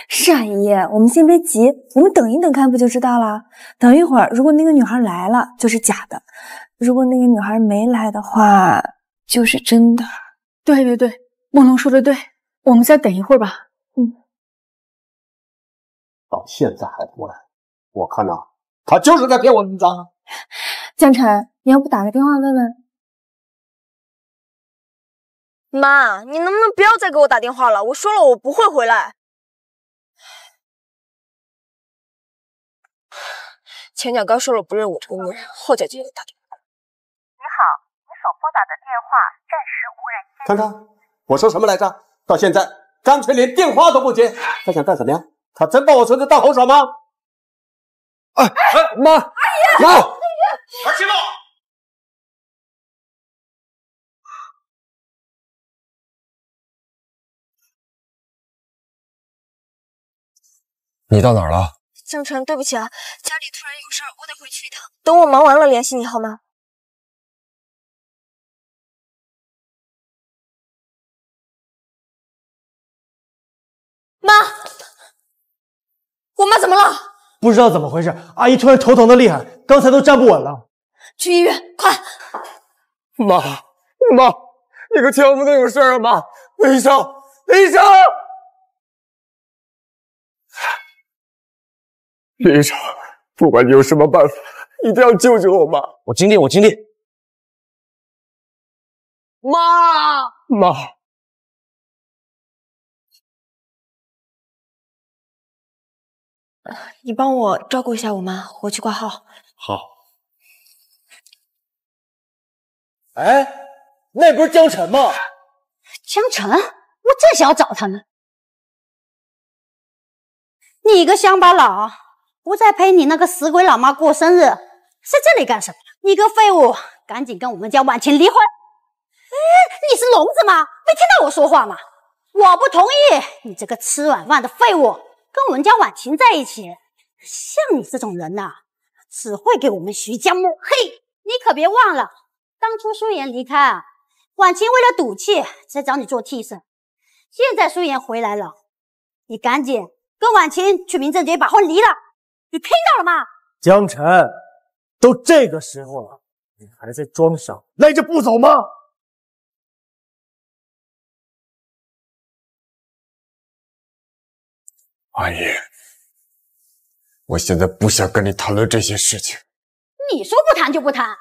是啊，爷爷，我们先别急，我们等一等看不就知道了。等一会儿，如果那个女孩来了，就是假的；如果那个女孩没来的话，就是真的。对对对，梦龙说的对，我们再等一会儿吧。 到现在还不来，我看呐，他就是在骗我们家。江辰，你要不打个电话问问？妈，你能不能不要再给我打电话了？我说了，我不会回来。前脚刚说了不认我这个女人，后脚就要打电话。你好，你所拨打的电话暂时无人接。看看，我说什么来着？到现在干脆连电话都不接，他想干什么呀？ 他真把我孙子当猴耍吗？哎，妈，阿姨，妈，儿媳妇，你到哪儿了？江辰，对不起啊，家里突然有事儿，我得回去一趟。等我忙完了联系你好吗？妈。 我妈怎么了？不知道怎么回事，阿姨突然头疼的厉害，刚才都站不稳了。去医院，快！妈，你可千万不能有事啊！妈，医生，医生，不管你有什么办法，一定要救救我妈！我尽力。妈。 你帮我照顾一下我妈，我去挂号。好。哎，那不是江辰吗？江辰，我正想找他呢。你个乡巴佬，不再陪你那个死鬼老妈过生日，在这里干什么？你个废物，赶紧跟我们家婉晴离婚！哎，你是聋子吗？没听到我说话吗？我不同意，你这个吃软饭的废物！ 跟我们家婉晴在一起，像你这种人呐，只会给我们徐家抹黑。你可别忘了，当初舒妍离开啊，婉晴为了赌气才找你做替身。现在舒妍回来了，你赶紧跟婉晴去民政局把婚离了，你听到了吗？江辰，都这个时候了，你还在装傻，赖着不走吗？ 阿姨，我现在不想跟你谈论这些事情。你说不谈就不谈，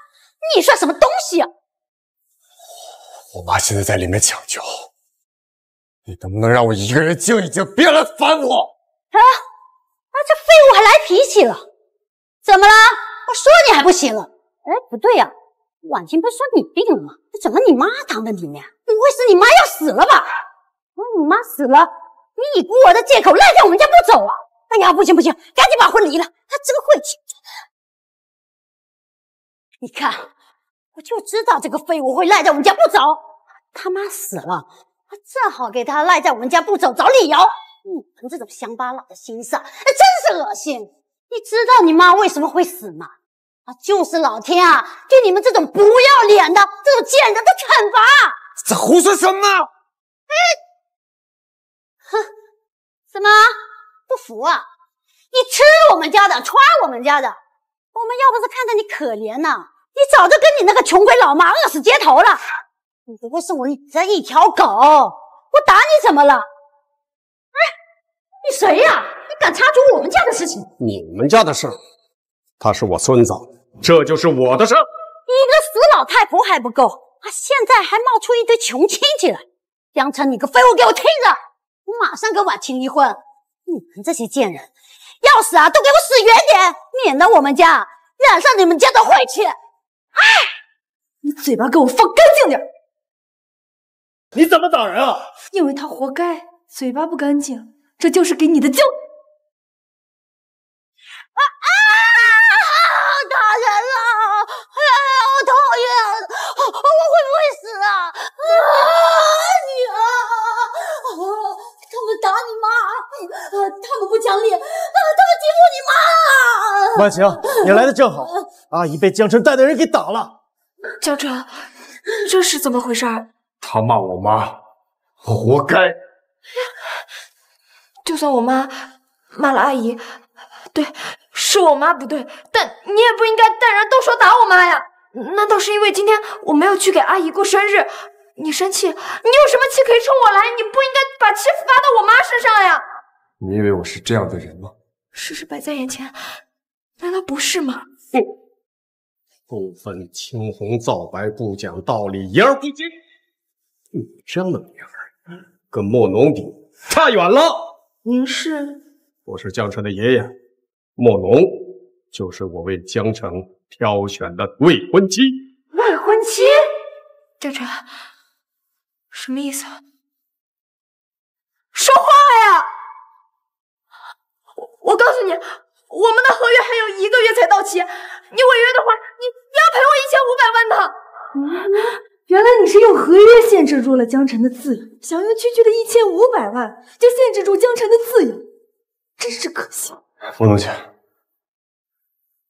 你算什么东西啊？我妈现在在里面抢救，你能不能让我一个人静一静，别来烦我？啊！这废物还来脾气了？怎么了？我说你还不行了？哎，不对呀、啊，婉晴不是说你病了吗？这怎么你妈躺在里面？不会是你妈要死了吧？你妈死了？ 你以孤儿的借口赖在我们家不走啊！哎呀，不行不行，赶紧把婚离了，他真晦气！你看，我就知道这个废物会赖在我们家不走。他妈死了，我正好给他赖在我们家不走找理由。你们这种乡巴佬的心思，真是恶心！你知道你妈为什么会死吗？啊，就是老天啊，对你们这种不要脸的、这种贱人的惩罚！这胡说什么？哎。 哼，怎么不服啊？你吃我们家的，穿我们家的，我们要不是看着你可怜呢，你早就跟你那个穷鬼老妈饿死街头了。你不会是我这一条狗，我打你怎么了？哎，你谁呀、啊？你敢插足我们家的事情？你们家的事儿，他是我孙子，这就是我的事儿。你一个死老太婆还不够啊，现在还冒出一堆穷亲戚来。江辰，你个废物，给我听着！ 马上跟婉晴离婚！你们这些贱人，要死啊都给我死远点，免得我们家染上你们家的晦气！哎，你嘴巴给我放干净点！你怎么打人啊？因为他活该，嘴巴不干净，这就是给你的教。啊！打人了！哎呀，好讨厌！我会不会死啊？啊！ 他们打你妈，他们不讲理，他们欺负你妈。婉晴，你来的正好，阿姨被江辰带的人给打了。江辰，这是怎么回事？他骂我妈，我活该。就算我妈骂了阿姨，对，是我妈不对，但你也不应该淡然动手打我妈呀。难道是因为今天我没有去给阿姨过生日？ 你生气？你有什么气可以冲我来？你不应该把气发到我妈身上呀！你以为我是这样的人吗？事实摆在眼前，难道不是吗？哼，不分青红皂白，不讲道理，言而不尽。你这样的女儿，跟莫农比差远了。您是？我是江城的爷爷，莫农就是我为江城挑选的未婚妻。未婚妻？江城。 什么意思？说话呀！我告诉你，我们的合约还有1个月才到期，你违约的话，你要赔我1500万的。嗯，原来你是用合约限制住了江辰的自由，想要区区的1500万就限制住江辰的自由，真是可惜。冯同学，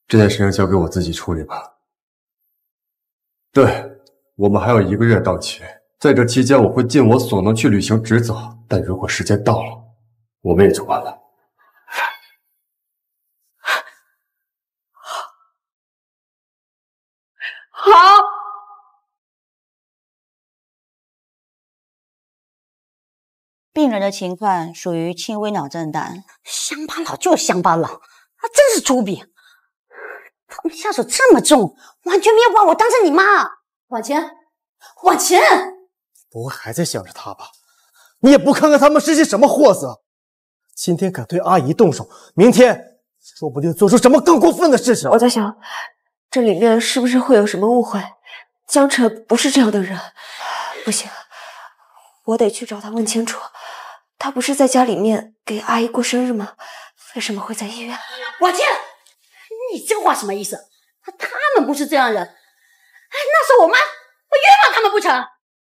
这件事情交给我自己处理吧。对，我们还有1个月到期。 在这期间，我会尽我所能去履行职责，但如果时间到了，我们也就完了。好，病人的情况属于轻微脑震荡。乡巴佬就是乡巴佬，他真是粗鄙！他们下手这么重，完全没有把我当成你妈。婉晴，婉晴！ 不会还在想着他吧？你也不看看他们是些什么货色！今天敢对阿姨动手，明天说不定做出什么更过分的事情。我在想，这里面是不是会有什么误会？江辰不是这样的人，不行，我得去找他问清楚。他不是在家里面给阿姨过生日吗？为什么会在医院？婉晴，你这话什么意思？他们不是这样人。哎，那时候我妈，我冤枉他们不成？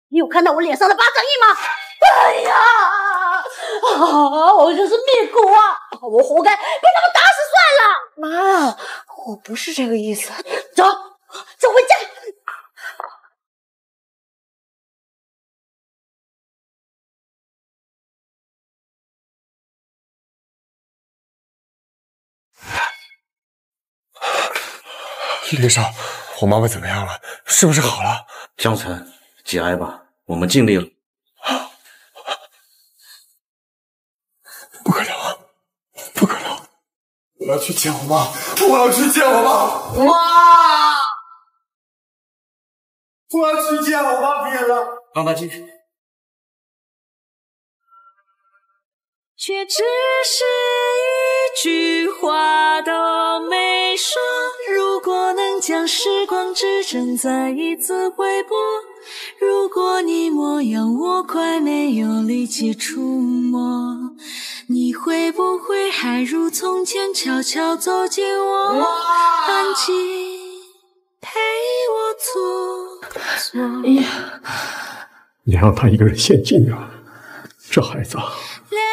你有看到我脸上的8掌印吗？哎呀，啊！我就是命苦啊！我活该，被他们打死算了。妈，我不是这个意思。走，走回家。丽少，我妈妈怎么样了？是不是好了？江辰，节哀吧，我们尽力了。不可能，不可能！我要去见我妈，我要去见我妈！妈！我要去见我妈！别了，让她进去。却只是一句话都没说。如果能将时光之针再一次挥拨，如果你模样我快没有力气触摸，你会不会还如从前悄悄走进我，安静陪我坐？哎呀，你让他一个人先进啊，这孩子啊。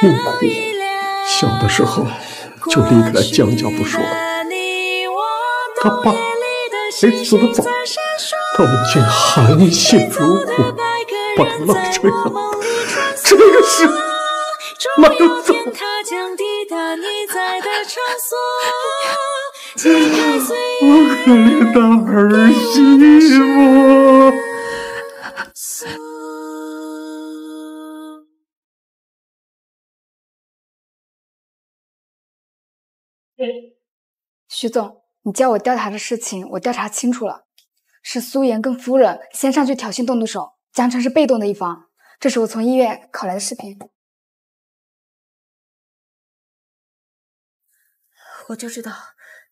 命苦，小的时候就离开了江家不说，他爸也死得早，他母亲含辛茹苦把他拉扯大，这个是哪有走？我可怜的儿媳妇。 徐总，你叫我调查的事情，我调查清楚了，是苏妍跟夫人先上去挑衅动手，江辰是被动的一方。这是我从医院拷来的视频。我就知道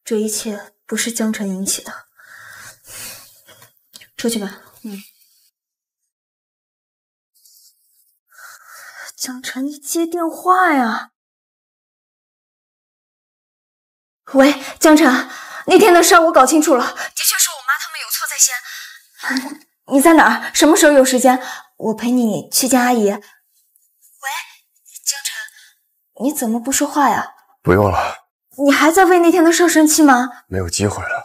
这一切不是江辰引起的。出去吧。嗯。江辰，你接电话呀！ 喂，江辰，那天的事我搞清楚了，的确是我妈他们有错在先。你在哪儿？什么时候有时间？我陪你去见阿姨。喂，江辰，你怎么不说话呀？不用了。你还在为那天的事生气吗？没有机会了。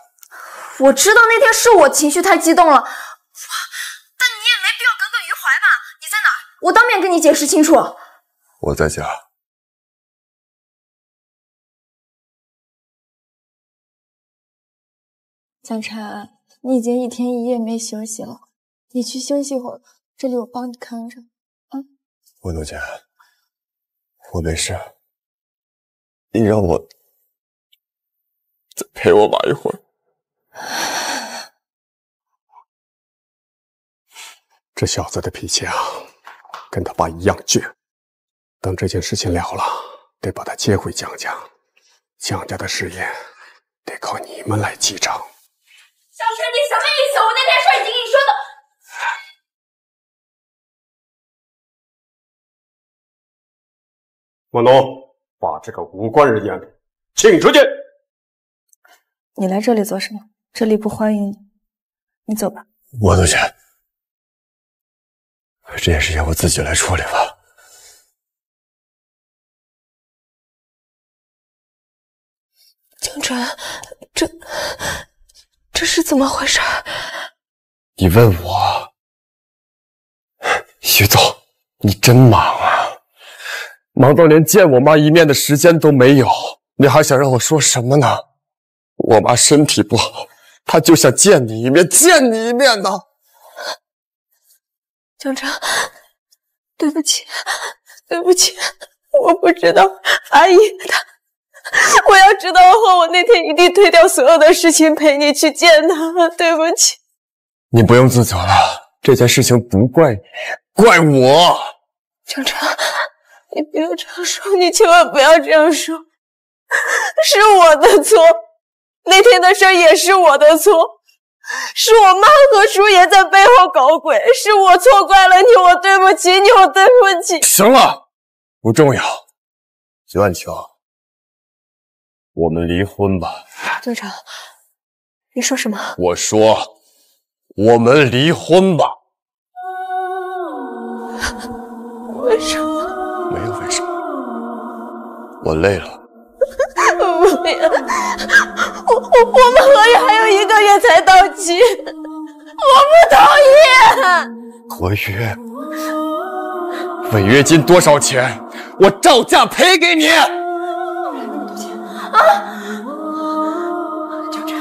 我知道那天是我情绪太激动了，但你也没必要耿耿于怀吧？你在哪儿？我当面跟你解释清楚。我在家。 江辰，你已经一天一夜没休息了，你去休息会儿，这里我帮你看着。啊、嗯，温总监，我没事，你让我再陪我妈一会儿。这小子的脾气啊，跟他爸一样倔。等这件事情了了，得把他接回江家，江家的事业得靠你们来继承。 江辰，你什么意思？我那天说已经跟你说的。万东，把这个无关人员请出去。你来这里做什么？这里不欢迎你，你走吧。万东姐，这件事情我自己来处理吧。江辰，这是怎么回事？你问我，徐总，你真忙啊，忙到连见我妈一面的时间都没有，你还想让我说什么呢？我妈身体不好，她就想见你一面，见你一面呢。江辰，对不起，对不起，我不知道，阿姨她。 我要知道后，我那天一定推掉所有的事情，陪你去见他。对不起，你不用自责了，这件事情不怪你，怪我。江辰，你不要这样说，你千万不要这样说，是我的错。那天的事也是我的错，是我妈和舒言在背后搞鬼，是我错怪了你，我对不起你，我对不起。行了，不重要，徐万清。 我们离婚吧，队长。你说什么？我说，我们离婚吧。为什么？没有为什么。我累了。不要！我们合约还有1个月才到期，我不同意。合约违约金多少钱？我照价赔给你。 啊！江辰，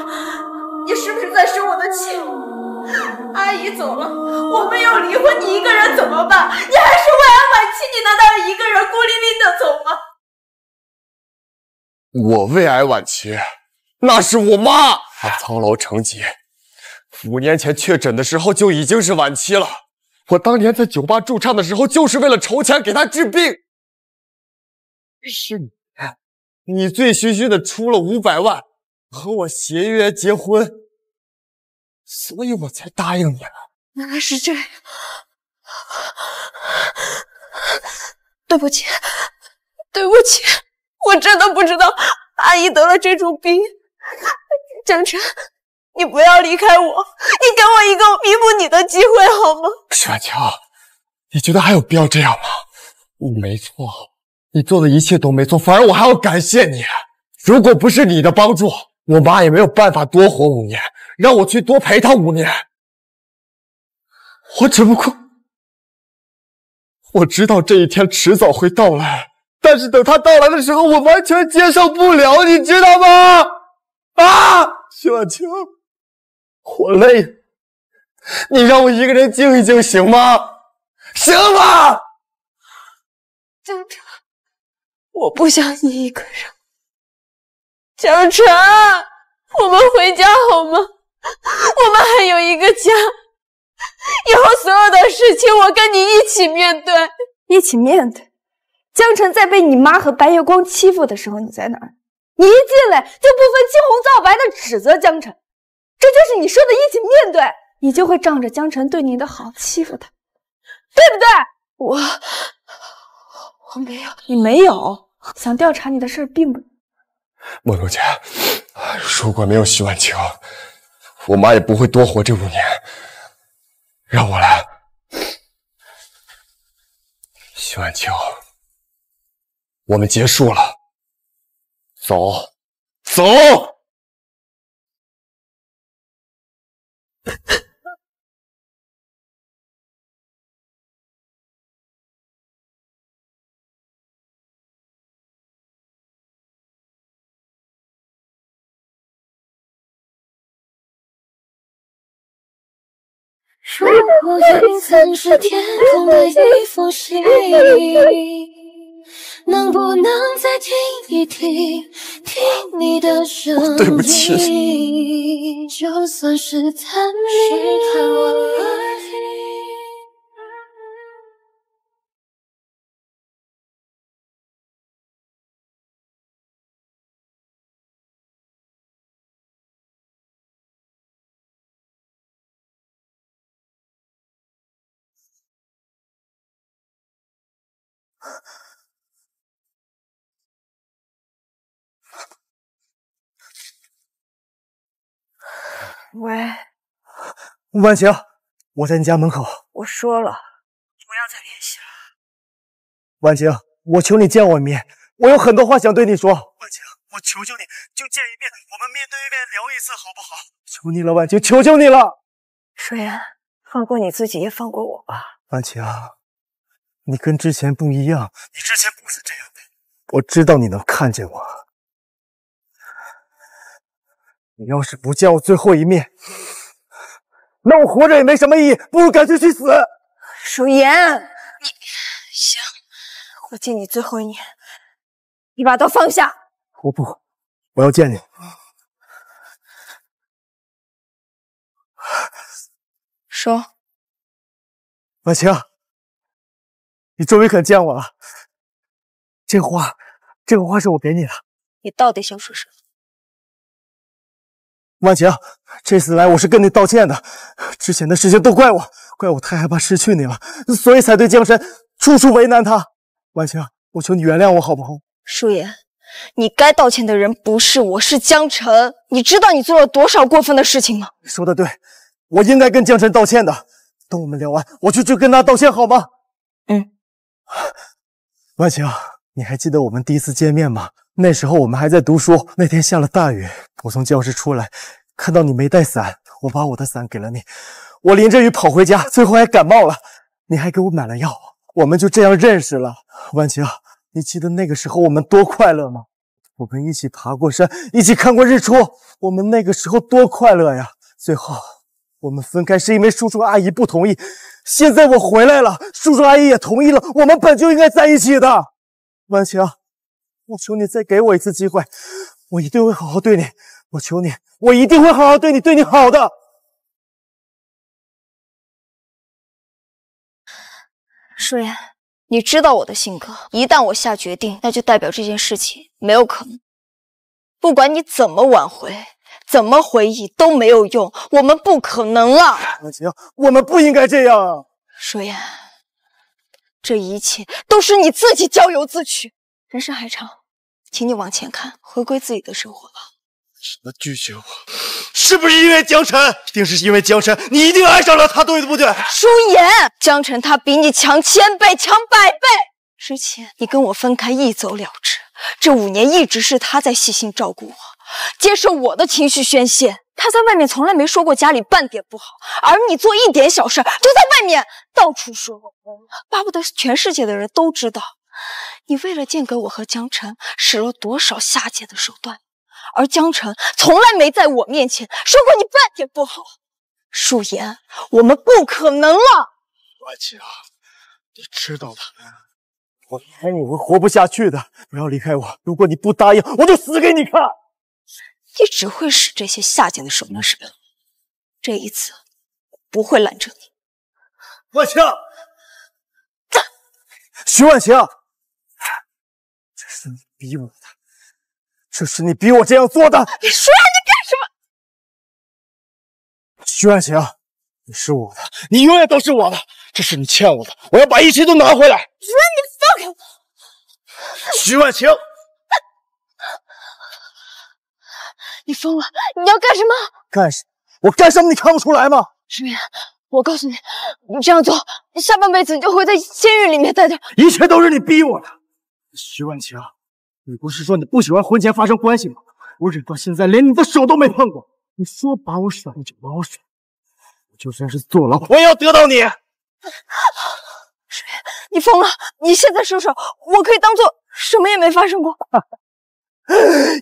你是气。阿姨走了，我们要离婚，你一个人怎么办？你还是未婚晚期，你难道一个人孤零零的走吗？我胃癌晚期，那是我妈，她苍老成疾，5年前确诊的时候就已经是晚期了。我当年在酒吧驻唱的时候，就是为了筹钱给她治病。是你。 你醉醺醺的出了500万，和我协约结婚，所以我才答应你了。原来是这样，对不起，对不起，我真的不知道阿姨得了这种病。江辰，你不要离开我，你给我一个弥补你的机会好吗？许婉乔，你觉得还有必要这样吗？我没错。 你做的一切都没错，反而我还要感谢你。如果不是你的帮助，我妈也没有办法多活5年，让我去多陪她5年。我只不过，我知道这一天迟早会到来，但是等她到来的时候，我完全接受不了，你知道吗？啊，许婉清，我累了，你让我一个人静一静行吗？行吗？江辰。 我不想你一个人，江辰，我们回家好吗？我们还有一个家，以后所有的事情我跟你一起面对，一起面对。江辰在被你妈和白月光欺负的时候，你在哪儿？你一进来就不分青红皂白的指责江辰，这就是你说的一起面对，你就会仗着江辰对你的好欺负他，对不对？我没有，你没有。想调查你的事并不。莫如姐，如果没有徐婉清，我妈也不会多活这5年。让我来，徐婉清，我们结束了，走，走。如果云层是天空的一封信，能不能再听一听，听你的声音？对不起，就算是探秘，我耳听。喂，吴婉晴，我在你家门口。我说了，不要再联系了。婉晴，我求你见我一面，我有很多话想对你说。婉晴，我求求你，就见一面，我们面对面聊一次，好不好？求你了，婉晴，求求你了。舒言，放过你自己，也放过我吧。婉晴，你跟之前不一样，你之前不是这样的。我知道你能看见我。 你要是不见我最后一面，那我活着也没什么意义，不如干脆去死。舒言，你行，我见你最后一面，你把刀放下。我不，我要见你。说，婉晴，你终于肯见我了。这个花是我给你的。你到底想说什么？ 婉晴，这次来我是跟你道歉的，之前的事情都怪我，太害怕失去你了，所以才对江辰处处为难他。婉晴，我求你原谅我好不好？舒言，你该道歉的人不是我，是江辰。你知道你做了多少过分的事情吗？你说的对，我应该跟江辰道歉的。等我们聊完，我就去跟他道歉好吗？嗯。婉晴，你还记得我们第一次见面吗？ 那时候我们还在读书，那天下了大雨，我从教室出来，看到你没带伞，我把我的伞给了你。我淋着雨跑回家，最后还感冒了，你还给我买了药，我们就这样认识了。婉晴，你记得那个时候我们多快乐吗？我们一起爬过山，一起看过日出，我们那个时候多快乐呀！最后我们分开是因为叔叔阿姨不同意，现在我回来了，叔叔阿姨也同意了，我们本就应该在一起的。婉晴，我求你再给我一次机会，我一定会好好对你。我求你，我一定会好好对你，对你好的。舒言，你知道我的性格，一旦我下决定，那就代表这件事情没有可能。不管你怎么挽回。 怎么回忆都没有用，我们不可能啊！婉晴，我们不应该这样啊！舒言，这一切都是你自己咎由自取。人生还长，请你往前看，回归自己的生活吧。什么拒绝我？是不是因为江晨？一定是因为江晨，你一定爱上了他，对不对？舒言，江晨他比你强千倍，强百倍。之前你跟我分开一走了之，这5年一直是他在细心照顾我。 接受我的情绪宣泄，他在外面从来没说过家里半点不好，而你做一点小事就在外面到处说我，巴不得全世界的人都知道。你为了间隔我和江晨，使了多少下贱的手段，而江晨从来没在我面前说过你半点不好。舒言，我们不可能了。婉晴，你知道的，我离开你会活不下去的，不要离开我。如果你不答应，我就死给你看。 你只会使这些下贱的手段使用，这一次我不会拦着你。婉晴，徐婉晴，这是你逼我的，这是你逼我这样做的。你说你干什么？徐婉晴，你是我的，你永远都是我的，这是你欠我的，我要把一切都拿回来。你说你放开我，徐婉晴。 你疯了！你要干什么？干什么？我干什么？你看不出来吗？舒言，我告诉你，你这样做，你下半辈子你就会在监狱里面待着。一切都是你逼我的，徐婉晴，你不是说你不喜欢婚前发生关系吗？我忍到现在，连你的手都没碰过。你说把我甩，你就把我甩。我就算是坐牢，我也要得到你。舒言，你疯了！你现在收手，我可以当做什么也没发生过。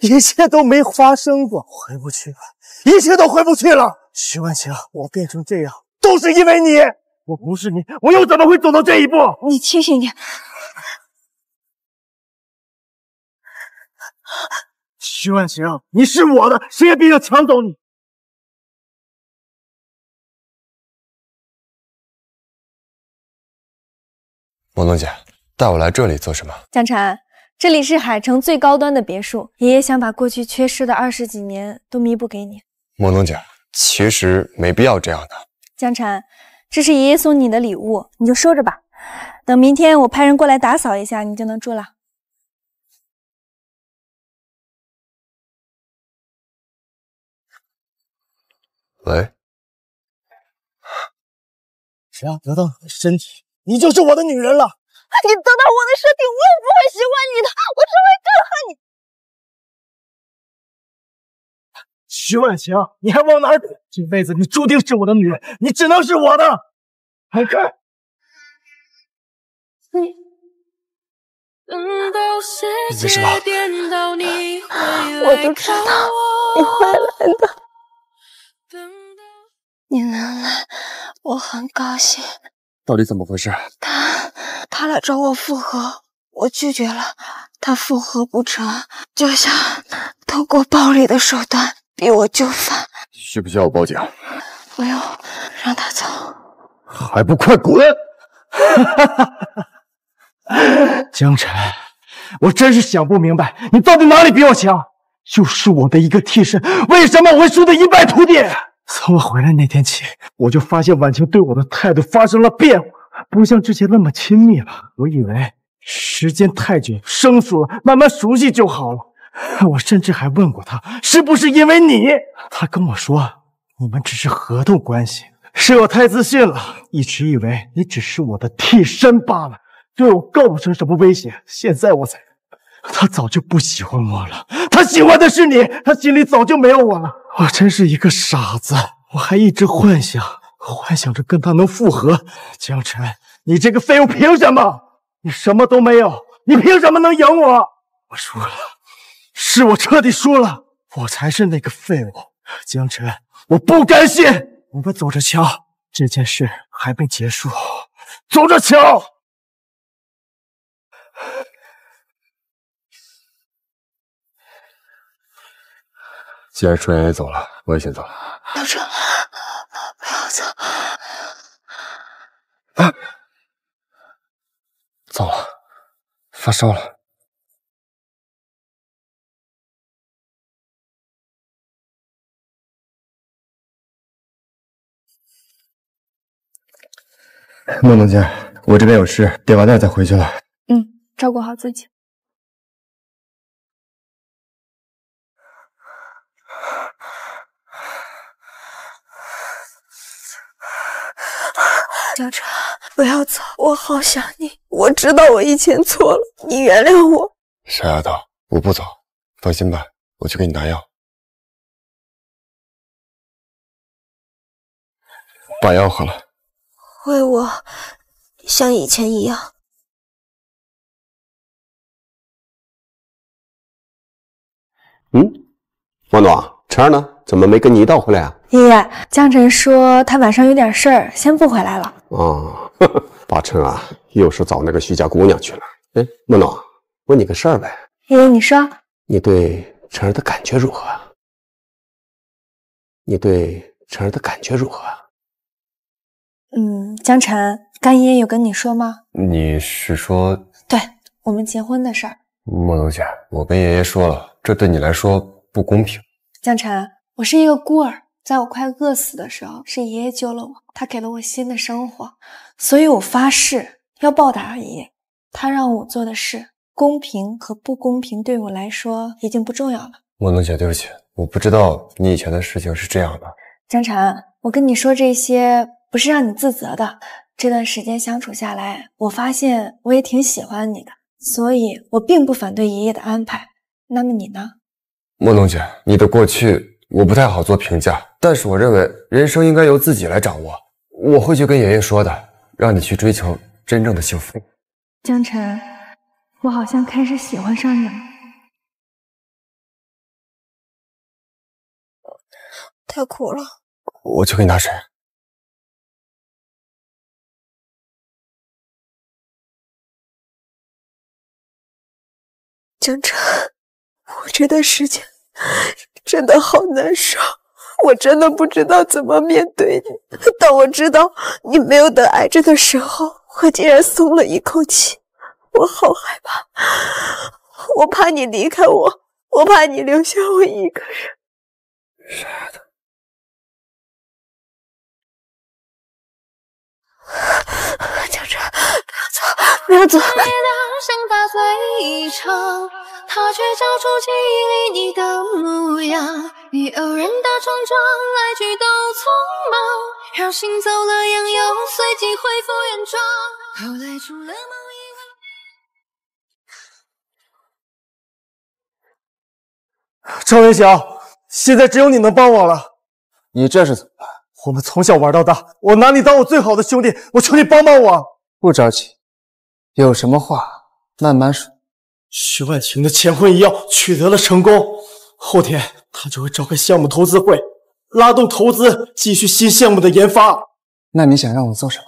一切都没发生过，回不去了，一切都回不去了。徐婉晴，我变成这样都是因为你，我不是你，我又怎么会走到这一步？你清醒点，徐婉晴，你是我的，谁也别想抢走你。王东姐，带我来这里做什么？江晨。 这里是海城最高端的别墅，爷爷想把过去缺失的20几年都弥补给你。梦东姐，其实没必要这样的。江晨，这是爷爷送你的礼物，你就收着吧。等明天我派人过来打扫一下，你就能住了。喂，只要得到你的身体，你就是我的女人了。 你得到我的身体，我也不会喜欢你的，我只会更恨你。徐婉晴，你还往哪躲？这辈子你注定是我的女人，你只能是我的。还看，你为什么？我就知道你会来的。你能来，我很高兴。 到底怎么回事？他来找我复合，我拒绝了。他复合不成，就想通过暴力的手段逼我就范。需不需要我报警？不用，让他走。还不快滚！江晨，我真是想不明白，你到底哪里比我强？就是我的一个替身，为什么我会输得一败涂地？ 从我回来那天起，我就发现婉晴对我的态度发生了变化，不像之前那么亲密了。我以为时间太久，生疏了，慢慢熟悉就好了。我甚至还问过她，是不是因为你？她跟我说，我们只是合同关系。是我太自信了，一直以为你只是我的替身罢了，对我构不成什么威胁。现在我才，她早就不喜欢我了，她喜欢的是你，她心里早就没有我了。 我真是一个傻子，我还一直幻想着跟他能复合。江晨，你这个废物凭什么？你什么都没有，你凭什么能赢我？我输了，是我彻底输了，我才是那个废物。江晨，我不甘心，我们走着瞧，这件事还没结束。走着瞧。既然春妍也走了，我也先走了。老周，不要走！啊，糟了，发烧了。 孟总监，我这边有事，得晚点再回去了。嗯，照顾好自己。江辰，不要走，我好想你。我知道我以前错了，你原谅我。傻丫头，我不走，放心吧，我去给你拿药。把药喝了。 为我像以前一样。嗯，王总，晨儿呢？怎么没跟你一道回来啊？爷爷，江晨说他晚上有点事儿，先不回来了。哦，呵呵八成啊，又是找那个徐家姑娘去了。哎，孟总，问你个事儿呗。爷爷，你说。你对晨儿的感觉如何？你对晨儿的感觉如何？ 嗯，江辰，干爷有跟你说吗？你是说对我们结婚的事儿？莫东姐，我跟爷爷说了，这对你来说不公平。江辰，我是一个孤儿，在我快饿死的时候，是爷爷救了我，他给了我新的生活，所以我发誓要报答爷爷。他让我做的事，公平和不公平对我来说已经不重要了。莫东姐，对不起，我不知道你以前的事情是这样的。江辰，我跟你说这些。 不是让你自责的。这段时间相处下来，我发现我也挺喜欢你的，所以我并不反对爷爷的安排。那么你呢，莫东姐？你的过去我不太好做评价，但是我认为人生应该由自己来掌握。我会去跟爷爷说的，让你去追求真正的幸福。江辰，我好像开始喜欢上你了。太苦了，我去给你拿水。 江辰，我这段时间真的好难受，我真的不知道怎么面对你。当我知道你没有得癌症的时候，我竟然松了一口气。我好害怕，我怕你离开我，我怕你留下我一个人。傻的。江辰，不要走，不要走。 想打碎一场，他却照出记忆里你的模样。你偶然打重撞，来去都匆忙，让心走了样，又随即恢复原状。后来除了梦以外，赵云晓，现在只有你能帮我了。你这是怎么了？我们从小玩到大，我拿你当我最好的兄弟，我求你帮帮我。不着急，有什么话？ 慢慢说。徐婉婷的前婚一药取得了成功，后天她就会召开项目投资会，拉动投资继续新项目的研发。那你想让我做什么？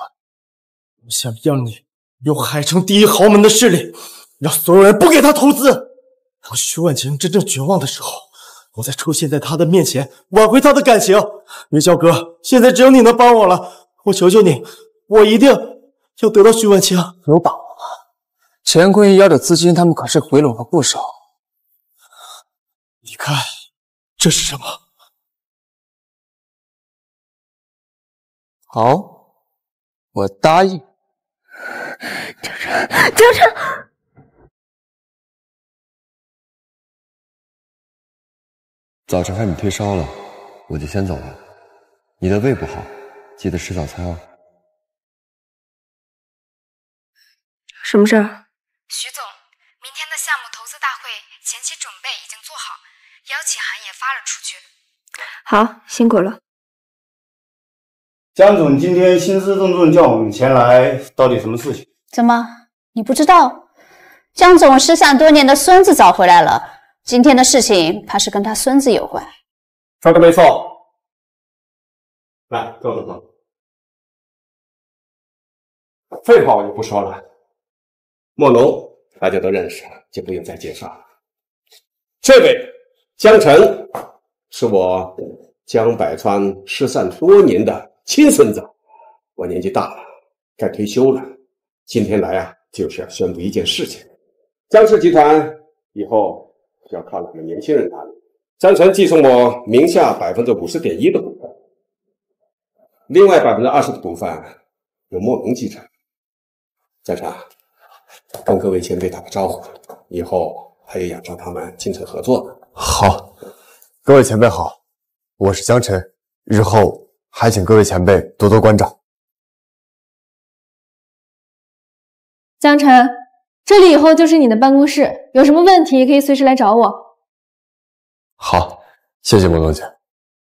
我想让你有海城第一豪门的势力，让所有人不给她投资。当徐婉婷真正绝望的时候，我再出现在她的面前，挽回她的感情。云霄哥，现在只有你能帮我了，我求求你，我一定要得到徐婉婷。有把握。 乾坤医药的资金，他们可是回笼了不少。你看，这是什么？好，我答应。江辰，江辰，早晨看你退烧了，我就先走了。你的胃不好，记得吃早餐哦。什么事儿？ 徐总，明天的项目投资大会前期准备已经做好，邀请函也发了出去。好，辛苦了。江总今天兴师动众叫我们前来，到底什么事情？怎么你不知道？江总失散多年的孙子找回来了，今天的事情怕是跟他孙子有关。说的没错。来，豆豆哥，废话我就不说了。莫龙大家都认识，就不用再介绍了。这位江辰是我江百川失散多年的亲孙子，我年纪大了，该退休了。今天来啊，就是要宣布一件事情：江氏集团以后就要靠我们年轻人打理。 江辰继承我名下50.1%的股份，另外20%的股份由莫龙继承。江辰，跟各位前辈打个招呼，以后还有仰仗他们精诚合作呢。好，各位前辈好，我是江辰，日后还请各位前辈多多关照。江辰，这里以后就是你的办公室，有什么问题可以随时来找我。 好，谢谢莫总姐。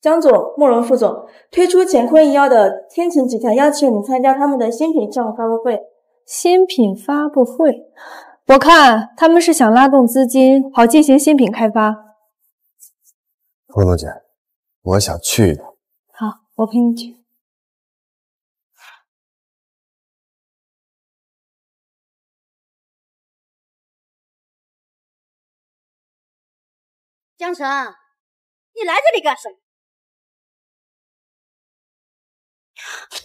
江总、莫荣副总，推出乾坤医药的天晴集团邀请你参加他们的新品项目发布会。新品发布会，我看他们是想拉动资金，好进行新品开发。莫总姐，我想去一趟。好，我陪你去。江辰，你来这里干什么？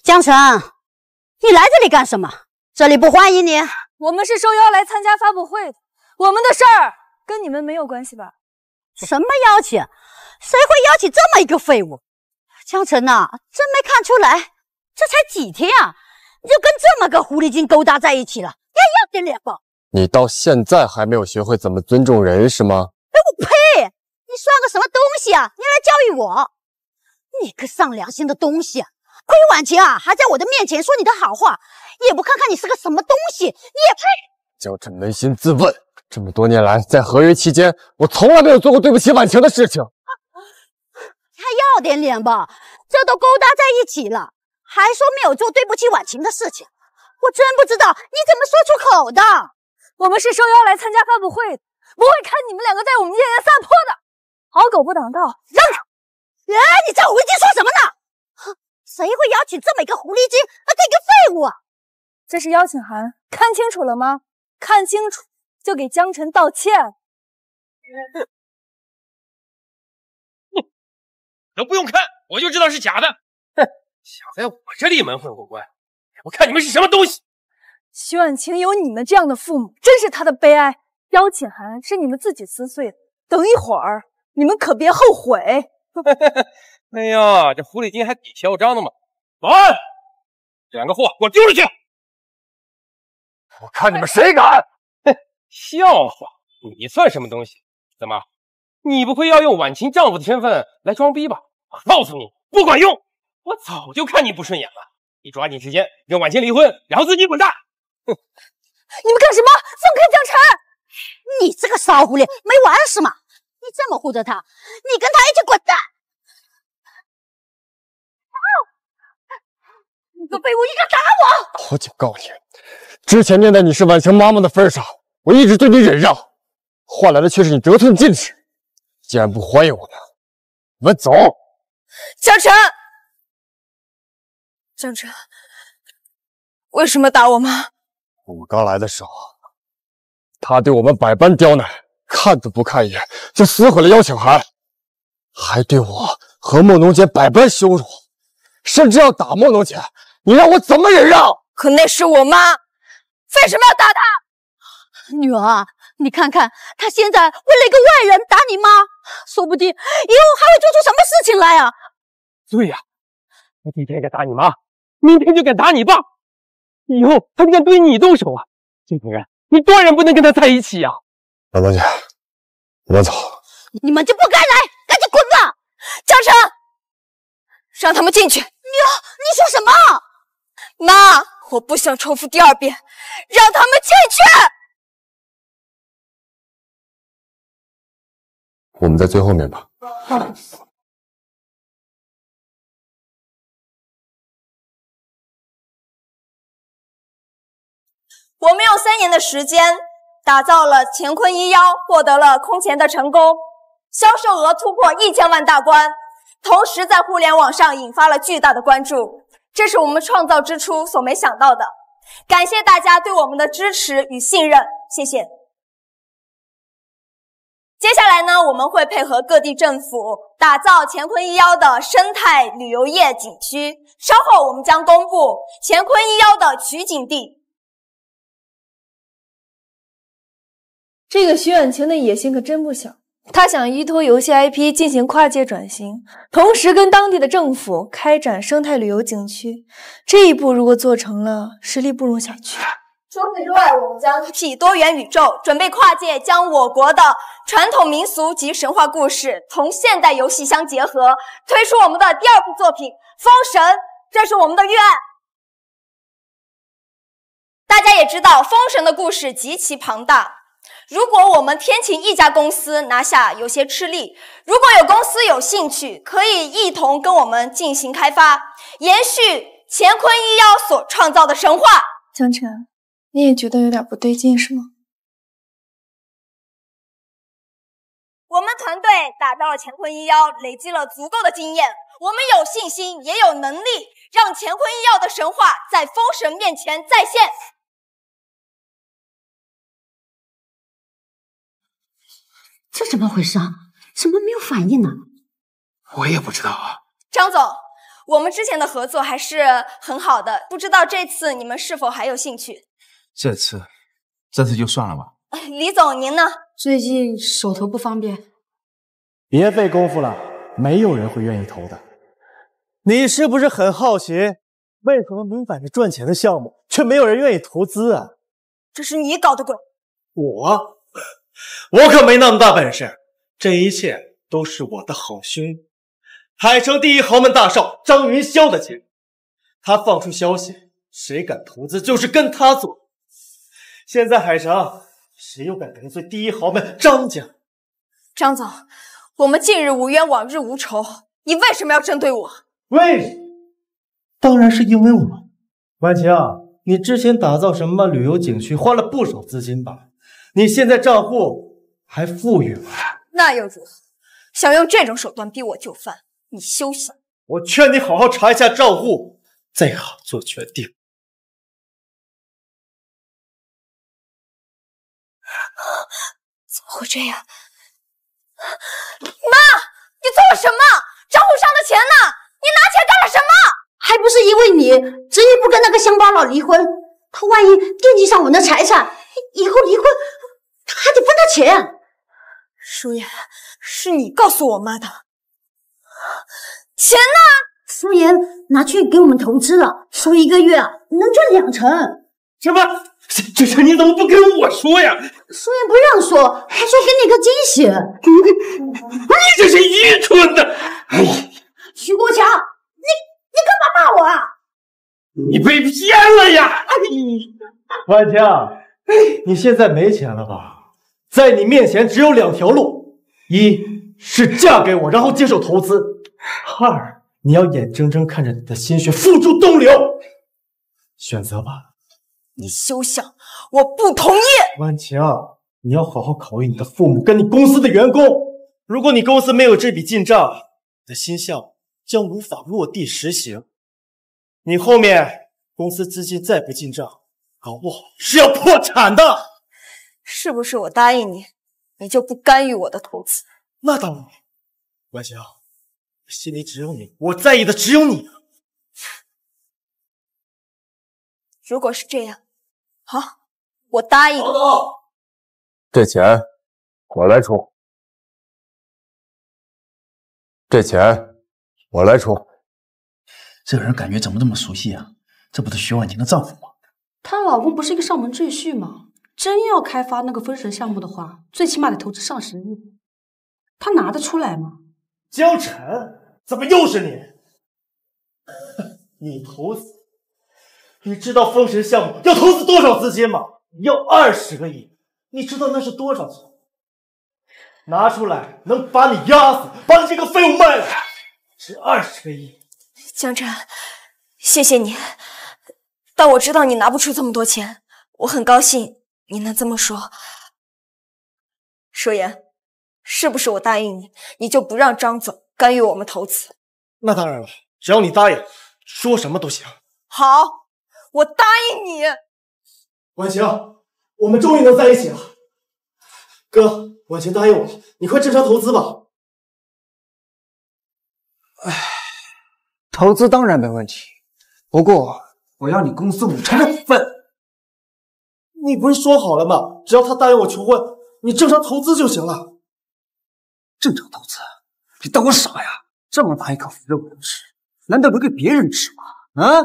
江辰，你来这里干什么？这里不欢迎你。我们是受邀来参加发布会的，我们的事儿跟你们没有关系吧？什么邀请？谁会邀请这么一个废物？江辰呐，真没看出来，这才几天啊，你就跟这么个狐狸精勾搭在一起了，还要点脸不？你到现在还没有学会怎么尊重人是吗？哎，我呸！ 你算个什么东西啊！你来教育我，你个丧良心的东西！亏婉晴啊，还在我的面前说你的好话，也不看看你是个什么东西！你也配！江辰扪心自问，这么多年来，在合约期间，我从来没有做过对不起婉晴的事情。还要点脸吧！这都勾搭在一起了，还说没有做对不起婉晴的事情，我真不知道你怎么说出口的。我们是受邀来参加发布会的，不会看你们两个在我们面前撒泼的。 好狗不挡道，让开！哎，你这狐狸精说什么呢？谁会邀请这么一个狐狸精啊，这个废物啊！这是邀请函，看清楚了吗？看清楚就给江辰道歉。都不用看，我就知道是假的。哼，想在我这里蒙混过关，我看你们是什么东西！徐婉晴有你们这样的父母，真是她的悲哀。邀请函是你们自己撕碎的，等一会儿。 你们可别后悔！哎呀，这狐狸精还挺嚣张的嘛！保安，这两个货给我丢出去！我看你们谁敢！哼，笑话！你算什么东西？怎么，你不会要用婉晴丈夫的身份来装逼吧？我告诉你，不管用！我早就看你不顺眼了，你抓紧时间跟婉晴离婚，然后自己滚蛋！哼！你们干什么？放开江辰！你这个骚狐狸，没完是吗？ 你这么护着他，你跟他一起滚蛋！你个废物，你敢打我！我警告你，之前念在你是婉晴妈妈的份上，我一直对你忍让，换来的却是你得寸进尺。既然不欢迎我们，我们走。江辰，江辰，为什么打我妈？我刚来的时候，她对我们百般刁难。 看都不看一眼就撕毁了邀请函，还对我和莫农姐百般羞辱，甚至要打莫农姐。你让我怎么忍让？可那是我妈，为什么要打她？女儿啊，你看看她现在为了一个外人打你妈，说不定以后还会做出什么事情来啊！对呀、啊，她今天敢打你妈，明天就敢打你爸，以后她敢对你动手啊！这种人，你断然不能跟她在一起啊！ 老东家，我走。你们就不该来，赶紧滚吧！江辰，让他们进去。你说什么？妈，我不想重复第二遍，让他们进去。我们在最后面吧。好。我们用3年的时间。 打造了乾坤医药，获得了空前的成功，销售额突破1000万大关，同时在互联网上引发了巨大的关注，这是我们创造之初所没想到的。感谢大家对我们的支持与信任，谢谢。接下来呢，我们会配合各地政府打造乾坤一腰的生态旅游业景区，稍后我们将公布乾坤一腰的取景地。 这个徐远晴的野心可真不小，他想依托游戏 IP 进行跨界转型，同时跟当地的政府开展生态旅游景区。这一步如果做成了，实力不容小觑。除此之外，我们将开辟多元宇宙，准备跨界将我国的传统民俗及神话故事同现代游戏相结合，推出我们的第二部作品《封神》，这是我们的预案。 大家也知道，封神的故事极其庞大。 如果我们天晴一家公司拿下有些吃力，如果有公司有兴趣，可以一同跟我们进行开发，延续乾坤一妖所创造的神话。江辰，你也觉得有点不对劲是吗？我们团队打造了乾坤一妖，累积了足够的经验，我们有信心，也有能力，让乾坤一妖的神话在封神面前再现。 这怎么回事啊？怎么没有反应呢？我也不知道啊。张总，我们之前的合作还是很好的，不知道这次你们是否还有兴趣？这次就算了吧。李总，您呢？最近手头不方便。别费功夫了，没有人会愿意投的。你是不是很好奇，为什么明摆着赚钱的项目，却没有人愿意投资啊？这是你搞的鬼！我可没那么大本事，这一切都是我的好兄，海城第一豪门大少张云霄的钱。他放出消息，谁敢投资就是跟他做。现在海城，谁又敢得罪第一豪门张家？张总，我们近日无冤，往日无仇，你为什么要针对我？当然是因为我。婉晴，你之前打造什么旅游景区，花了不少资金吧？ 你现在账户还富裕了，那又如何？想用这种手段逼我就范，你休想！我劝你好好查一下账户，再好做决定。怎么会这样？妈，你做了什么？账户上的钱呢？你拿钱干了什么？还不是因为你执意不跟那个乡巴佬离婚，他万一惦记上我那财产，以后离婚。 他还得分他钱，舒言，是你告诉我妈的。钱呢？舒言拿去给我们投资了，说一个月能赚2成。什么？这你怎么不跟我说呀？舒言不让说，还说给你个惊喜。你这是愚蠢的！哎呀，徐国强，你干嘛骂我啊？你被骗了呀！万强，你现在没钱了吧？ 在你面前只有2条路：一是嫁给我，然后接受投资；二你要眼睁睁看着你的心血付诸东流。选择吧，你休想！我不同意。婉晴，你要好好考虑你的父母跟你公司的员工。如果你公司没有这笔进账，你的新项目将无法落地实行。你后面公司资金再不进账，搞不好是要破产的。 是不是我答应你，你就不干预我的投资？那当然，婉晴，心里只有你，我在意的只有你。如果是这样，好，我答应。这钱我来出，这钱我来出。这人感觉怎么这么熟悉啊？这不是徐婉晴的丈夫吗？她老公不是一个上门赘婿吗？ 真要开发那个封神项目的话，最起码得投资上10亿，他拿得出来吗？江辰，怎么又是你？你投资，你知道封神项目要投资多少资金吗？你要20个亿，你知道那是多少钱？拿出来能把你压死，把你这个废物卖了，值20个亿。江辰，谢谢你，但我知道你拿不出这么多钱，我很高兴。 你能这么说，舒言，是不是我答应你，你就不让张总干预我们投资。那当然了，只要你答应，说什么都行。好，我答应你。婉晴，我们终于能在一起了。哥，婉晴答应我了，你快正常投资吧。哎，投资当然没问题，不过我要你公司50%的股份。你不是说好了吗？只要他答应我求婚，你正常投资就行了。正常投资？你当我傻呀？这么大一口肥肉能吃，难道留给别人吃吗？啊？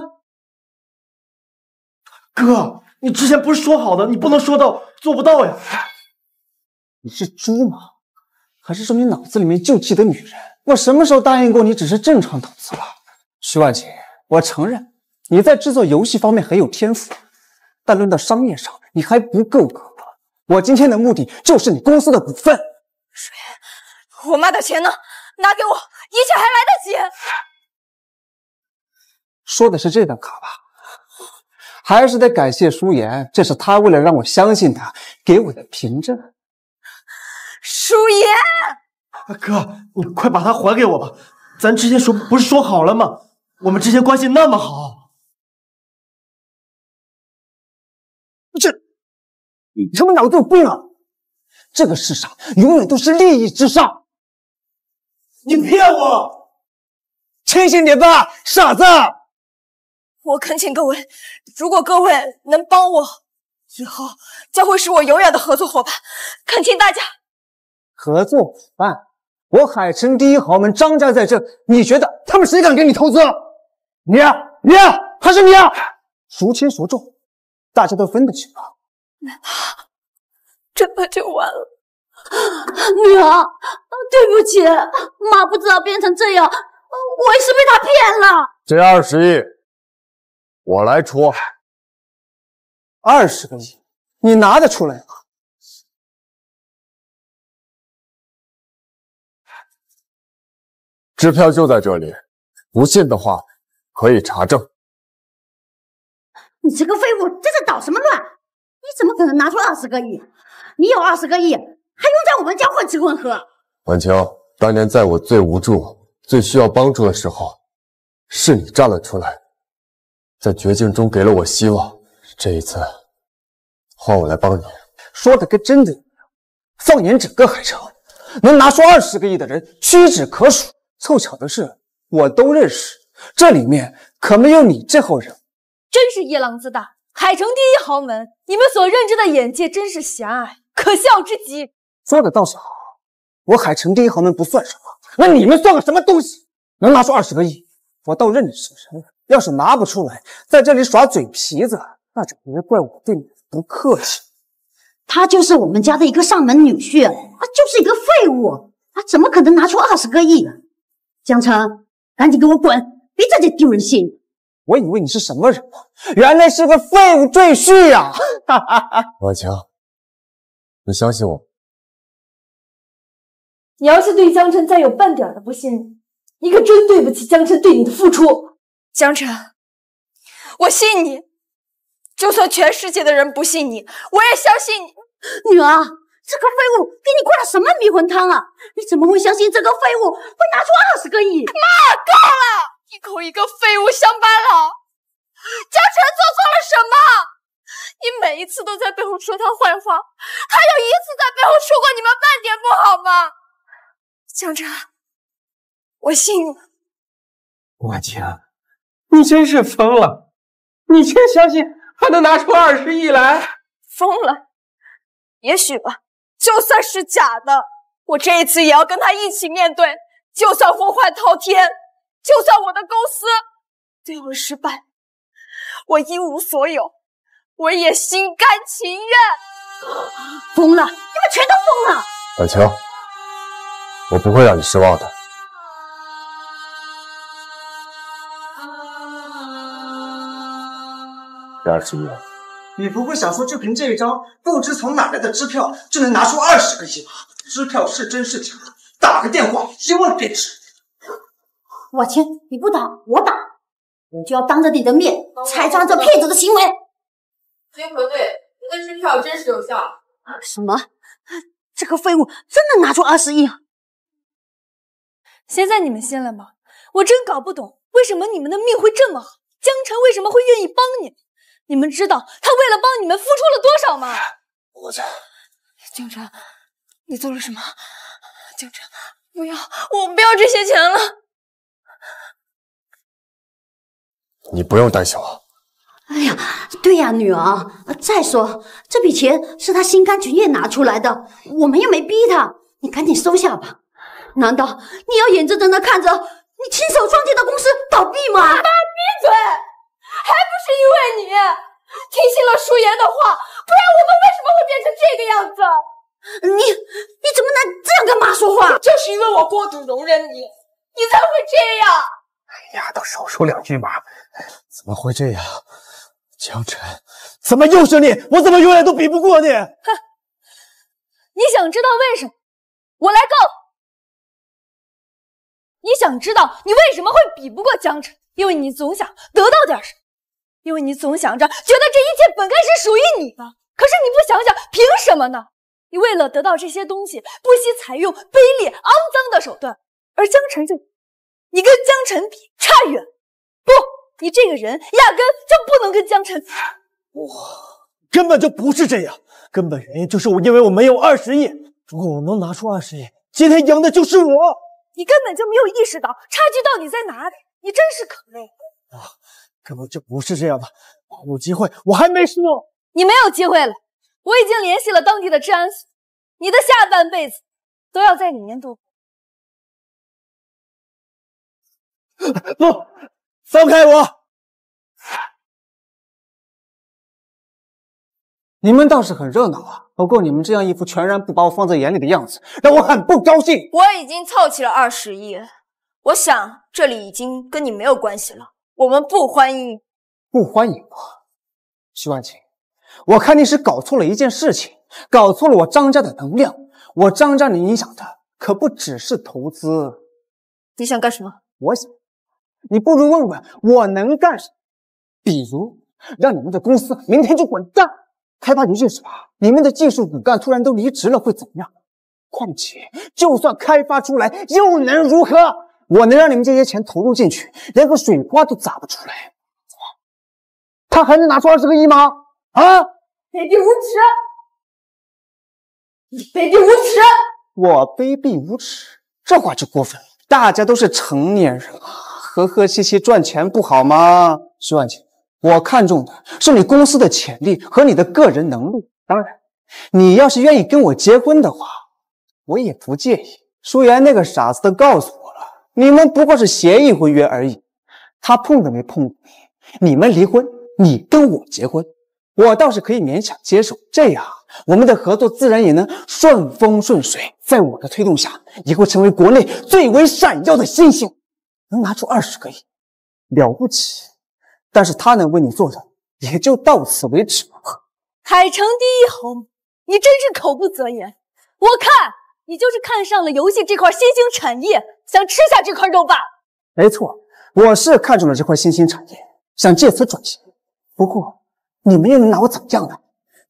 哥，你之前不是说好的，你不能说到做不到呀。你是猪吗？还是说你脑子里面就记得女人？我什么时候答应过你只是正常投资了？徐婉晴，我承认你在制作游戏方面很有天赋，但论到商业上，你还不够格。我今天的目的就是你公司的股份。水，我妈的钱呢？拿给我，一切还来得及。说的是这张卡吧？还是得感谢舒言，这是他为了让我相信他给我的凭证。 舒言，哥，你快把它还给我吧！咱之前不是说好了吗？我们之前关系那么好，这你他妈脑子有病啊！这个世上永远都是利益至上。你骗我！清醒点吧，傻子！我恳请各位，如果各位能帮我，以后将会是我永远的合作伙伴，恳请大家。 合作伙伴，我海城第一豪门张家在这，你觉得他们谁敢给你投资？你、啊、你、啊、还是你、啊？孰轻孰重，大家都分得清吧？难道真的就完了？娘，对不起，妈不知道变成这样，我也是被他骗了。这20亿，我来出。20个亿，你拿得出来吗？ 支票就在这里，不信的话可以查证。你这个废物在这捣什么乱？你怎么可能拿出20个亿？你有20个亿，还用在我们家混吃混喝？婉晴，当年在我最无助、最需要帮助的时候，是你站了出来，在绝境中给了我希望。这一次，换我来帮你。说的跟真的一样。放眼整个海城，能拿出20个亿的人屈指可数。 凑巧的是，我都认识，这里面可没有你这号人。真是夜郎自大！海城第一豪门，你们所认知的眼界真是狭隘，可笑之极。说的倒是好，我海城第一豪门不算什么，那你们算个什么东西？能拿出20个亿，我倒认你是人。要是拿不出来，在这里耍嘴皮子，那就别怪我对你不客气。他就是我们家的一个上门女婿，他就是一个废物，他怎么可能拿出20个亿啊？ 江城，赶紧给我滚！别在这丢人现眼！我以为你是什么人啊，原来是个废物赘婿呀！婉晴，你相信我。你要是对江城再有半点的不信，你可真对不起江城对你的付出。江城，我信你，就算全世界的人不信你，我也相信你。女儿。 这个废物给你灌了什么迷魂汤啊！你怎么会相信这个废物会拿出20个亿？妈，够了！一口一个废物乡巴佬，江城做错了什么？你每一次都在背后说他坏话，还有一次在背后说过你们半点不好吗？江城，我信你。婉晴，你真是疯了！你真相信还能拿出20亿来？疯了？也许吧。 就算是假的，我这一次也要跟他一起面对。就算祸患滔天，就算我的公司对我失败，我一无所有，我也心甘情愿。疯了！你们全都疯了！婉晴，我不会让你失望的。这20亿。 你不会想说，就凭这一张不知从哪来的支票，就能拿出20个亿吧？支票是真是假？打个电话一问便知。我去，你不打我打，你就要当着你的面拆穿这骗子的行为。金河队，您的支票真实有效。什么？这个废物真的拿出20亿？谁在你们心了吗？我真搞不懂，为什么你们的命会这么好？江辰为什么会愿意帮你们？你们知道他为了帮你们付出了多少吗？我在。江辰，你做了什么？江辰，不要，我不要这些钱了。你不用担心我。 哎呀，对呀，女儿。再说这笔钱是他心甘情愿拿出来的，我们又没逼他，你赶紧收下吧。难道你要眼睁睁的看着你亲手创建的公司倒闭吗？妈，闭嘴！还不是因为你听信了舒言的话，不然我们为什么会变成这个样子？你怎么能这样跟妈说话？就是因为我过度容忍你，你才会这样。哎呀，都少说两句嘛，怎么会这样？ 江辰，怎么又是你？我怎么永远都比不过你？哼！你想知道为什么？我来告你！你想知道你为什么会比不过江辰？因为你总想得到点什么，因为你总想着觉得这一切本该是属于你的。可是你不想想，凭什么呢？你为了得到这些东西，不惜采用卑劣、肮脏的手段。而江辰就，你跟江辰比差远，不。 你这个人压根就不能跟江辰比，我根本就不是这样，根本原因就是因为我没有20亿。如果我能拿出20亿，今天赢的就是我。你根本就没有意识到差距到底在哪里，你真是可累。啊，根本就不是这样的，有机会我还没说。你没有机会了，我已经联系了当地的治安所，你的下半辈子都要在里面度过。不。 放开我！你们倒是很热闹啊，不过你们这样一副全然不把我放在眼里的样子，让我很不高兴。我已经凑齐了20亿，我想这里已经跟你没有关系了。我们不欢迎，不欢迎我，徐婉晴，我看你是搞错了一件事情，搞错了我张家的能量。我张家你影响的可不只是投资。你想干什么？我想。 你不如问问我能干什么，比如让你们的公司明天就滚蛋。开发局认识吧，你们的技术骨干突然都离职了会怎么样？况且就算开发出来又能如何？我能让你们这些钱投入进去，连个水花都砸不出来。他还能拿出20个亿吗？啊！卑鄙无耻！你卑鄙无耻！我卑鄙无耻，这话就过分了。大家都是成年人啊。 和和气气赚钱不好吗，徐婉晴？我看中的是你公司的潜力和你的个人能力。当然，你要是愿意跟我结婚的话，我也不介意。舒言那个傻子都告诉我了，你们不过是协议婚约而已。他碰都没碰过你，你们离婚，你跟我结婚，我倒是可以勉强接受。这样，我们的合作自然也能顺风顺水。在我的推动下，也会成为国内最为闪耀的新星。 能拿出20个亿，了不起！但是他能为你做的也就到此为止了。海城第一豪门，你真是口不择言。我看你就是看上了游戏这块新兴产业，想吃下这块肉吧？没错，我是看中了这块新兴产业，想借此转型。不过你们又能拿我怎么样呢？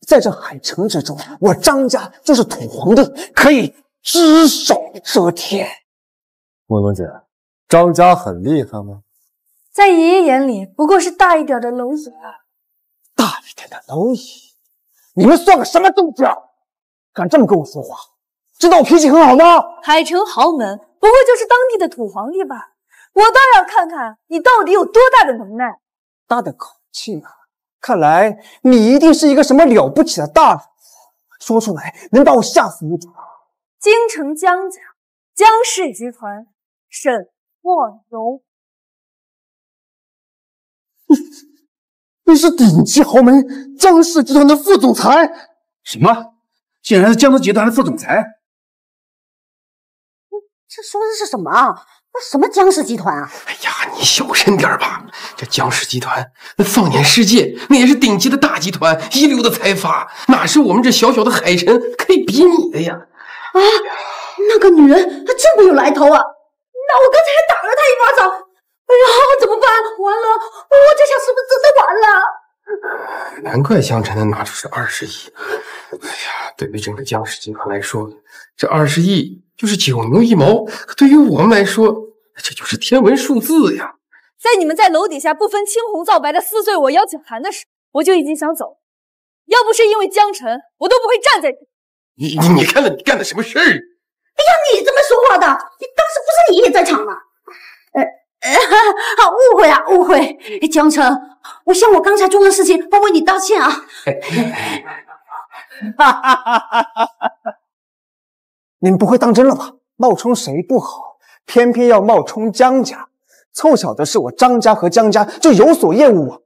在这海城之中，我张家就是土皇帝，可以只手遮天。文文姐。 张家很厉害吗？在爷爷眼里，不过是大一点的蝼蚁啊！大一点的蝼蚁，你们算个什么东西啊？敢这么跟我说话，知道我脾气很好吗？海城豪门不过就是当地的土皇帝吧？我倒要看看你到底有多大的能耐！大的口气啊！看来你一定是一个什么了不起的大人物，说出来能把我吓死一种。京城江家江氏集团沈。 莫荣，你是顶级豪门江氏集团的副总裁？什么？竟然是江氏集团的副总裁？这说的是什么啊？那什么江氏集团啊？哎呀，你小声点吧！这江氏集团，那放眼世界，那也是顶级的大集团，一流的财阀，哪是我们这小小的海城可以比拟的呀？啊，那个女人她这么有来头啊！ 那我刚才还打了他一巴掌，哎呀，怎么办？完了，我这下是不是真的完了？难怪江辰能拿出这20亿。哎呀，对于整个江氏集团来说，这20亿就是9牛1毛；可对于我们来说，这就是天文数字呀！在你们在楼底下不分青红皂白的撕碎我邀请函的时候，我就已经想走。要不是因为江辰，我都不会站在这。你看看你干的什么事儿！哎呀，你怎么说话的？你当时不是你也在场吗？误会啊，误会！江辰，我向我刚才做的事情，我为你道歉啊！你们不会当真了吧？冒充谁不好，偏偏要冒充江家，凑巧的是我张家和江家就有所厌恶我们。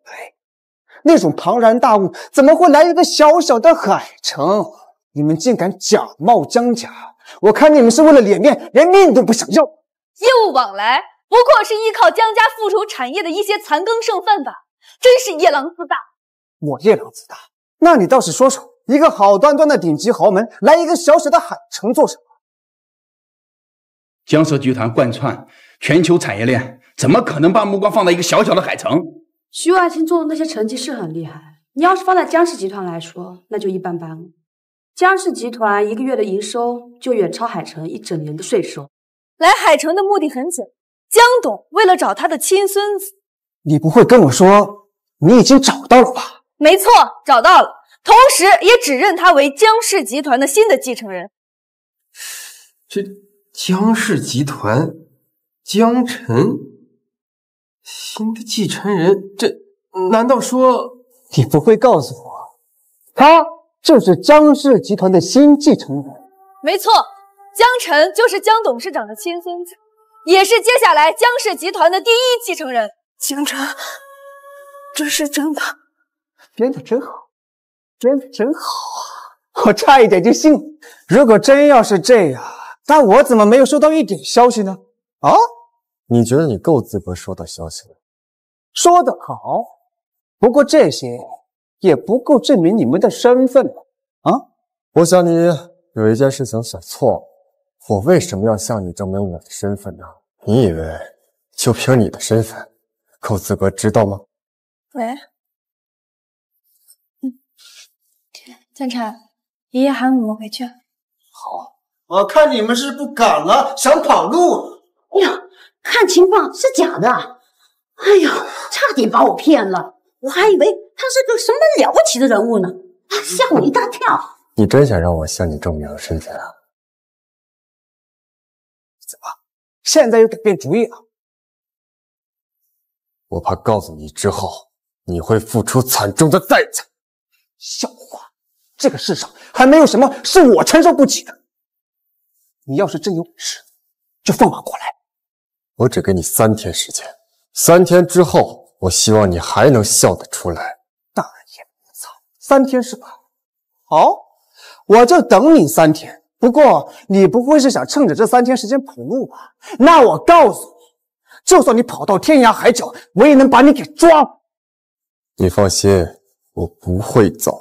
那种庞然大物，怎么会来一个小小的海城？你们竟敢假冒江家，我看你们是为了脸面，连命都不想要。业务往来。 不过是依靠江家复仇产业的一些残羹剩饭吧，真是夜郎自大。我夜郎自大？那你倒是说说，一个好端端的顶级豪门，来一个小小的海城做什么？江氏集团贯穿全球产业链，怎么可能把目光放在一个小小的海城？徐爱卿做的那些成绩是很厉害，你要是放在江氏集团来说，那就一般般了。江氏集团一个月的营收就远超海城一整年的税收。来海城的目的很简单。 江董为了找他的亲孙子，你不会跟我说你已经找到了吧？没错，找到了，同时也指认他为江氏集团的新的继承人。这江氏集团，江辰，新的继承人，这难道说你不会告诉我，他就是江氏集团的新继承人？没错，江辰就是江董事长的亲孙子。 也是接下来江氏集团的第一继承人，江辰，这是真的，编得真好，编得真好啊！我差一点就信了。如果真要是这样，那我怎么没有收到一点消息呢？啊？你觉得你够资格收到消息了？说得好，不过这些也不够证明你们的身份了啊！我想你有一件事情想错了。 我为什么要向你证明我的身份呢？你以为就凭你的身份够资格知道吗？喂，江辰，爷爷喊我们回去。好，我看你们是不敢了，想跑路。哎呀，看情况是假的。哎呀，差点把我骗了，我还以为他是个什么了不起的人物呢，吓我一大跳。你真想让我向你证明身份啊？ 怎么，现在又改变主意了？我怕告诉你之后，你会付出惨重的代价。笑话，这个世上还没有什么是我承受不起的。你要是真有本事，就放马过来。我只给你3天时间，3天之后，我希望你还能笑得出来。大言不惭，3天是吧？好，我就等你3天。 不过，你不会是想趁着这3天时间跑路吧？那我告诉你，就算你跑到天涯海角，我也能把你给抓了。你放心，我不会走。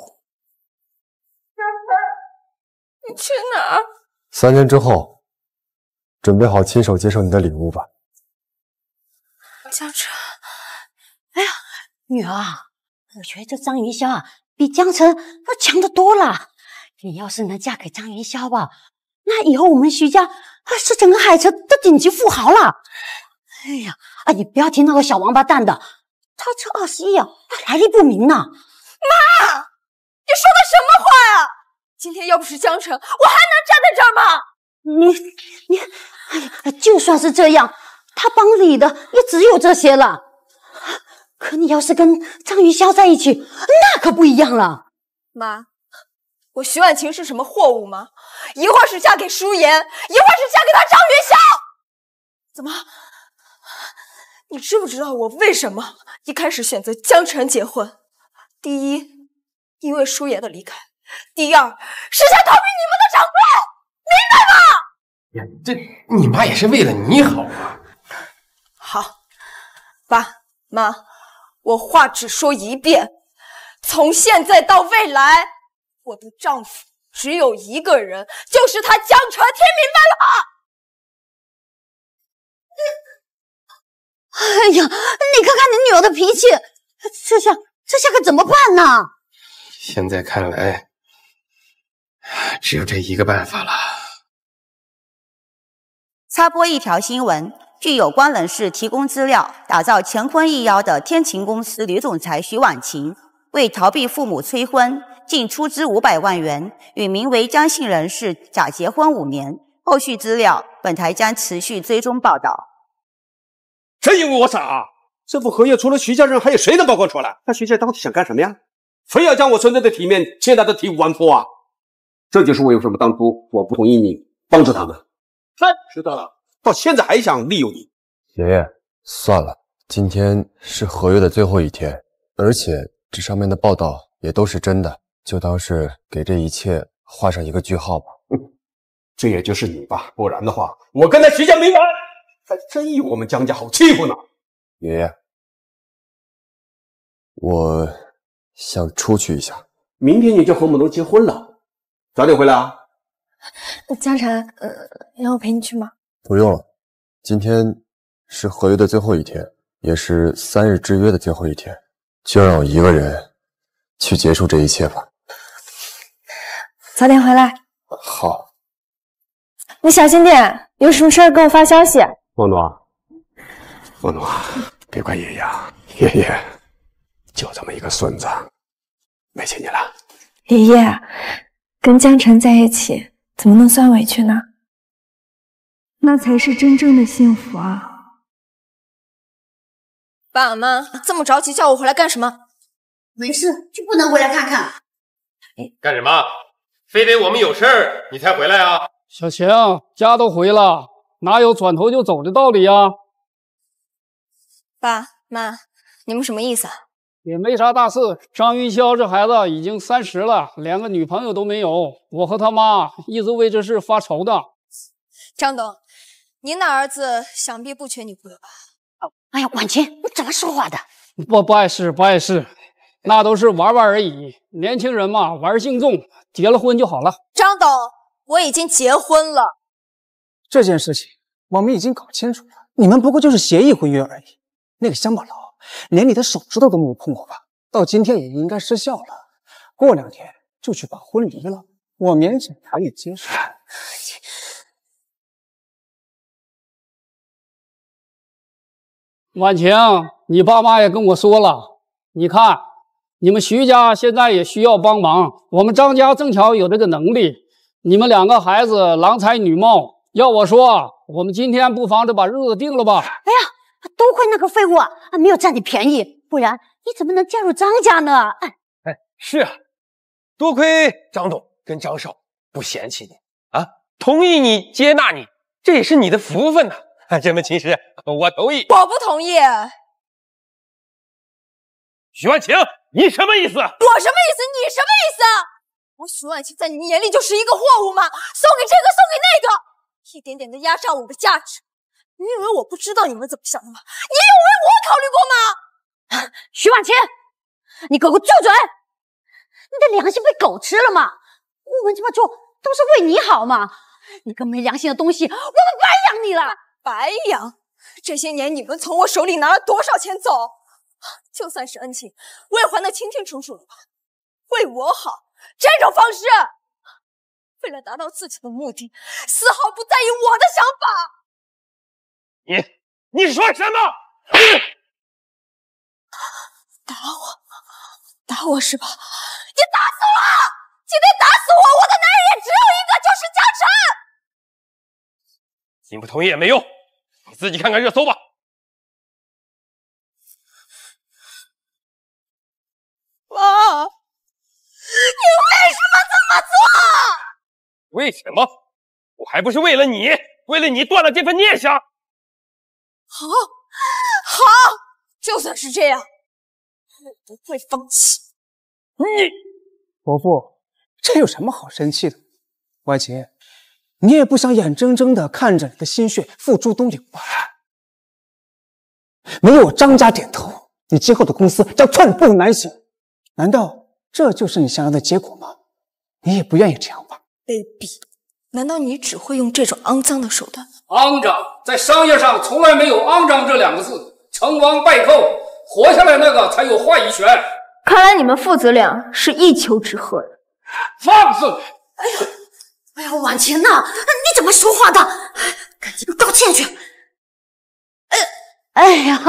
江辰，你去哪儿？3天之后，准备好亲手接受你的礼物吧。江辰，哎呀，女儿，我觉得这张云霄啊，比江辰要强得多了。 你要是能嫁给张云霄吧，那以后我们徐家是整个海城的顶级富豪了。哎呀，啊，你不要听那个小王八蛋的，他这20亿啊，来历不明呢。妈，你说的什么话呀？今天要不是江辰，我还能站在这儿吗？你，哎呀，就算是这样，他帮你的也只有这些了。可你要是跟张云霄在一起，那可不一样了，妈。 我徐婉晴是什么货物吗？一会儿是嫁给舒言，一会儿是嫁给他张云霄。怎么？你知不知道我为什么一开始选择江辰结婚？第一，因为舒言的离开；第二，是想逃避你们的掌控，明白吗？这你妈也是为了你好啊！好，爸妈，我话只说一遍，从现在到未来。 我的丈夫只有一个人，就是他江辰，听明白了吗？哎呀，你看看你女儿的脾气，这下可怎么办呢？现在看来，只有这一个办法了。插播一条新闻：据有关人士提供资料，打造乾坤一妖的天晴公司女总裁徐婉晴，为逃避父母催婚，竟出资500万元与名为江姓人士假结婚5年。后续资料，本台将持续追踪报道。真因为我傻？这份合约除了徐家人，还有谁能曝光出来？那徐家到底想干什么呀？非要将我孙子的体面践踏得体无完肤啊！这就是为什么当初我不同意你帮助他们。哼，知道了，到现在还想利用你。爷爷，算了，今天是合约的最后一天，而且这上面的报道也都是真的，就当是给这一切画上一个句号吧。这也就是你吧，不然的话，我跟他徐家没完。还真以为我们江家好欺负呢。爷爷，我想出去一下。明天你就和母龙结婚了。 早点回来啊，江辰，要我陪你去吗？不用了，今天是合约的最后一天，也是3日之约的最后一天，就让我一个人去结束这一切吧。早点回来。好，你小心点，有什么事儿给我发消息。梦诺，梦诺，别怪爷爷啊，爷爷就这么一个孙子，委屈你了。爷爷。 跟江辰在一起，怎么能算委屈呢？那才是真正的幸福啊！爸妈这么着急叫我回来干什么？没事，就不能回来看看？干什么？非得我们有事儿你才回来啊？小晴，家都回了，哪有转头就走的道理啊？爸妈，你们什么意思啊？ 也没啥大事。张云霄这孩子已经30了，连个女朋友都没有。我和他妈一直为这事发愁的。张董，您的儿子想必不缺女朋友吧？哎呀，婉晴，你怎么说话的？不碍事，那都是玩玩而已。年轻人嘛，玩性重，结了婚就好了。张董，我已经结婚了。这件事情我们已经搞清楚了，你们不过就是协议婚约而已。那个乡巴佬。 连你的手指头都没有碰过吧？到今天也应该失效了。过2天就去办婚离了，我勉强可以接受。婉晴，你爸妈也跟我说了，你看你们徐家现在也需要帮忙，我们张家正巧有这个能力。你们两个孩子郎才女貌，要我说，我们今天不妨就把日子定了吧。哎呀！ 都怪那个废物啊，没有占你便宜，不然你怎么能嫁入张家呢？哎，是啊，多亏张董跟张少不嫌弃你啊，同意你接纳你，这也是你的福分呐、啊。这门亲事我同意，我不同意。徐婉晴，你什么意思？我什么意思？你什么意思？我徐婉晴在你眼里就是一个货物吗？送给这个，送给那个，一点点的压榨我的价值。 你以为我不知道你们怎么想的吗？你有为我考虑过吗？徐婉晴，你给我住嘴！你的良心被狗吃了吗？我们这么做都是为你好嘛！你个没良心的东西，我们白养你了！白养？这些年你们从我手里拿了多少钱走？就算是恩情，我也还得清清楚楚了吧？为我好，这种方式，为了达到自己的目的，丝毫不在意我的想法。 你说什么？打我是吧？你打死我！今天打死我！我的男人也只有一个，就是江辰。你不同意也没用，你自己看看热搜吧。妈，你为什么这么做？为什么？我还不是为了你，为了你断了这份念想。 好，就算是这样，我不会放弃。你，伯父，这有什么好生气的？婉晴，你也不想眼睁睁的看着你的心血付诸东流吧？没有我张家点头，你今后的公司将寸步难行。难道这就是你想要的结果吗？你也不愿意这样吧？卑鄙！ 难道你只会用这种肮脏的手段？肮脏，在商业上从来没有“肮脏”这两个字。成王败寇，活下来那个才有话语权。看来你们父子俩是一丘之貉。放肆！哎呦，哎呀，婉晴呐，你怎么说话的？赶紧道歉去！哎呀，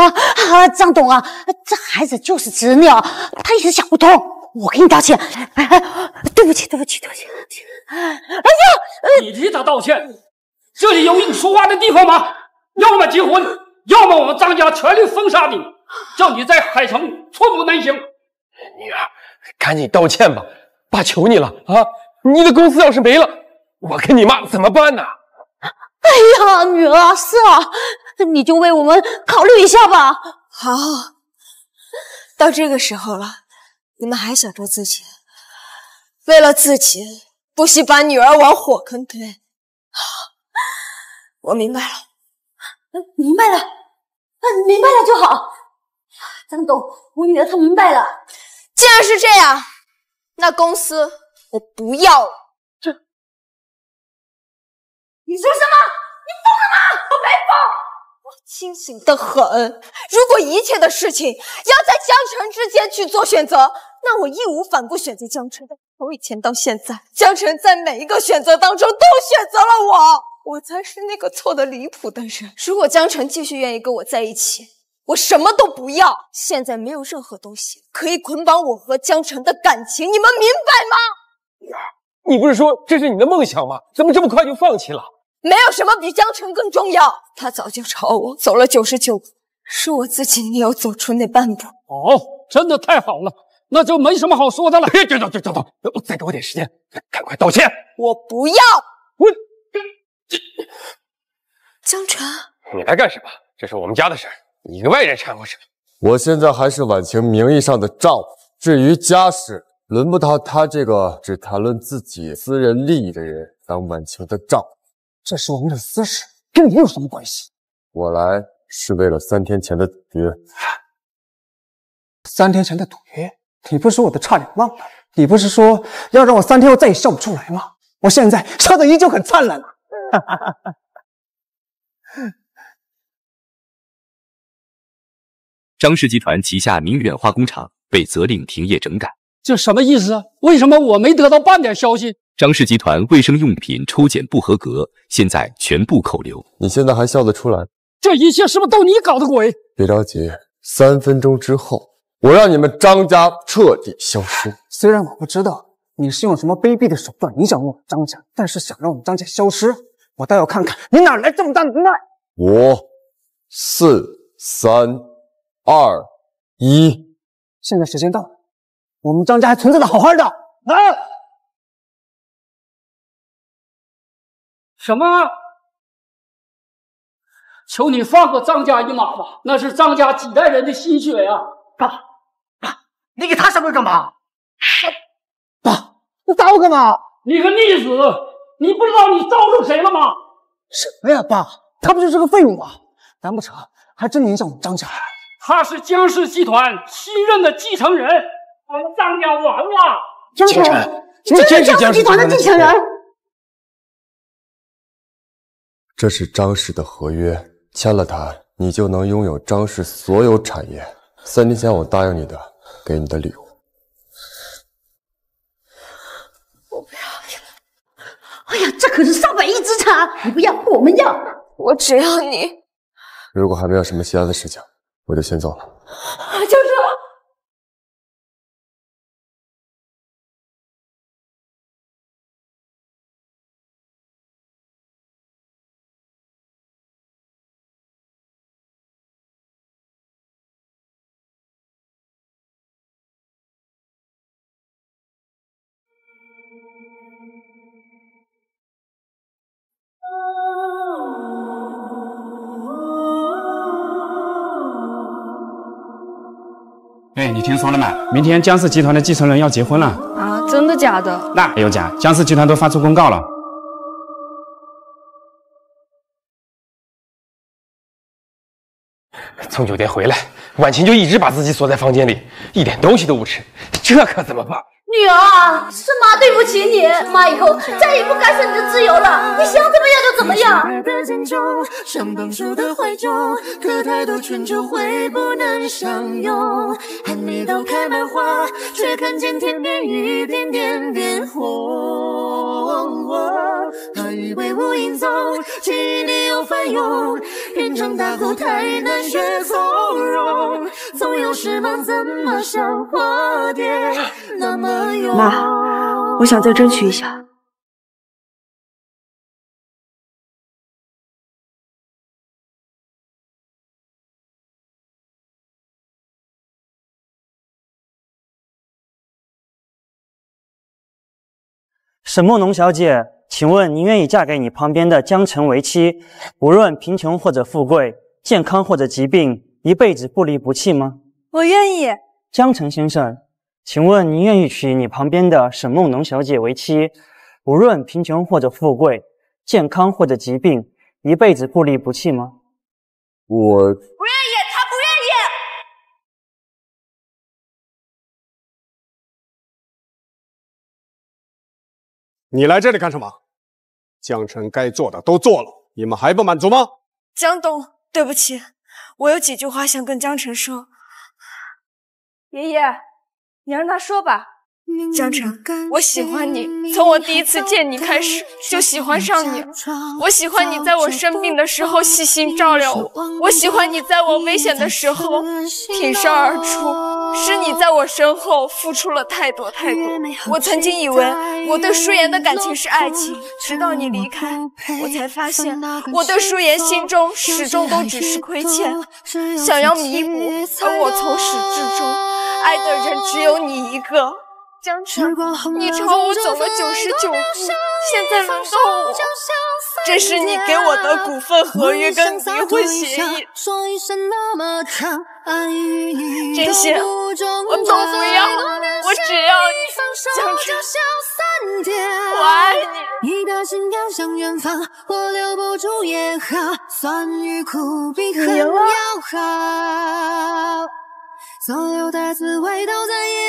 张董啊，这孩子就是执拗，他一直想不通。我给你道歉，对不起。哎呀，你替他道歉，这里有你说话的地方吗？要么结婚，要么我们张家全力封杀你，叫你在海城寸步难行。女儿，赶紧道歉吧，爸求你了啊！ 你的公司要是没了，我跟你妈怎么办呢？哎呀，女儿，是啊，你就为我们考虑一下吧。好，到这个时候了，你们还想着自己？为了自己，不惜把女儿往火坑推。我明白了，明白了就好。张董，我女儿她明白了。既然是这样，那公司。 我不要了！这，你说什么？你疯了吗？我没疯，我清醒得很。如果一切的事情要在江城之间去做选择，那我义无反顾选择江城。从以前到现在，江城在每一个选择当中都选择了我，我才是那个错得离谱的人。如果江城继续愿意跟我在一起，我什么都不要。现在没有任何东西可以捆绑我和江城的感情，你们明白吗？ 女儿，你不是说这是你的梦想吗？怎么这么快就放弃了？没有什么比江城更重要。他早就朝我走了99步，是我自己也要走出那半步。哦，真的太好了，那就没什么好说的了。别，再给我点时间，赶快道歉。我不要。我这江城，你来干什么？这是我们家的事儿，你一个外人掺和什么？我现在还是婉晴名义上的丈夫，至于家事。 轮不到他这个只谈论自己私人利益的人当婉晴的丈夫，这是我们的私事，跟你有什么关系？我来是为了3天前的赌约。3天前的赌约？你不是说我都差点忘了？你不是说要让我3天后再也笑不出来吗？我现在笑得依旧很灿烂啊！哈哈哈哈。张氏集团旗下明远化工厂被责令停业整改。 这什么意思啊？为什么我没得到半点消息？张氏集团卫生用品抽检不合格，现在全部扣留。你现在还笑得出来？这一切是不是都你搞的鬼？别着急，3分钟之后，我让你们张家彻底消失。虽然我不知道你是用什么卑鄙的手段影响我们张家，但是想让我们张家消失，我倒要看看你哪来这么大的能耐！5、4、3、2、1，现在时间到了。 我们张家还存在的好好的，啊！什么？求你放过张家一马吧，那是张家几代人的心血呀！爸，你给他下跪干嘛？爸，你打我干嘛？你个逆子，你不知道你招惹谁了吗？什么呀，爸，他不就是个废物吗？难不成还真影响我们张家？他是江氏集团新任的继承人。 我们张家完了！江城，你真是江氏集团的继承人？这是张氏的合约，签了它，你就能拥有张氏所有产业。3年前我答应你的，给你的礼物。我不要！哎呀，这可是上百亿资产，你不要，我们要。我只要你。如果还没有什么其他的事情，我就先走了。江城。 哎，你听说了吗？明天江氏集团的继承人要结婚了啊！真的假的？那还有假？江氏集团都发出公告了。从酒店回来，婉晴就一直把自己锁在房间里，一点东西都不吃，这可怎么办？女儿啊，是妈对不起你，妈以后再也不干涉你的自由了，你想怎么样就怎么样。 妈，我想再争取一下。沈梦农小姐，请问您愿意嫁给你旁边的江辰为妻，无论贫穷或者富贵，健康或者疾病，一辈子不离不弃吗？我愿意。江辰先生。 请问您愿意娶你旁边的沈梦农小姐为妻，无论贫穷或者富贵，健康或者疾病，一辈子不离不弃吗？我不愿意，他不愿意。你来这里干什么？江城该做的都做了，你们还不满足吗？江董，对不起，我有几句话想跟江城说。爷爷。 你让他说吧，江城，我喜欢你，从我第一次见你开始就喜欢上你。我喜欢你在我生病的时候细心照料我，我喜欢你在我危险的时候挺身而出，是你在我身后付出了太多太多。我曾经以为我对舒言的感情是爱情，直到你离开，我才发现我对舒言心中始终都只是亏欠，想要弥补，而我从始至终。 爱的人只有你一个，江城，你朝我走了99步，现在轮到我，这是你给我的股份合约跟离婚协议，这些我都不要，我只要你，江城，我爱你。你赢了。 所有的滋味都在夜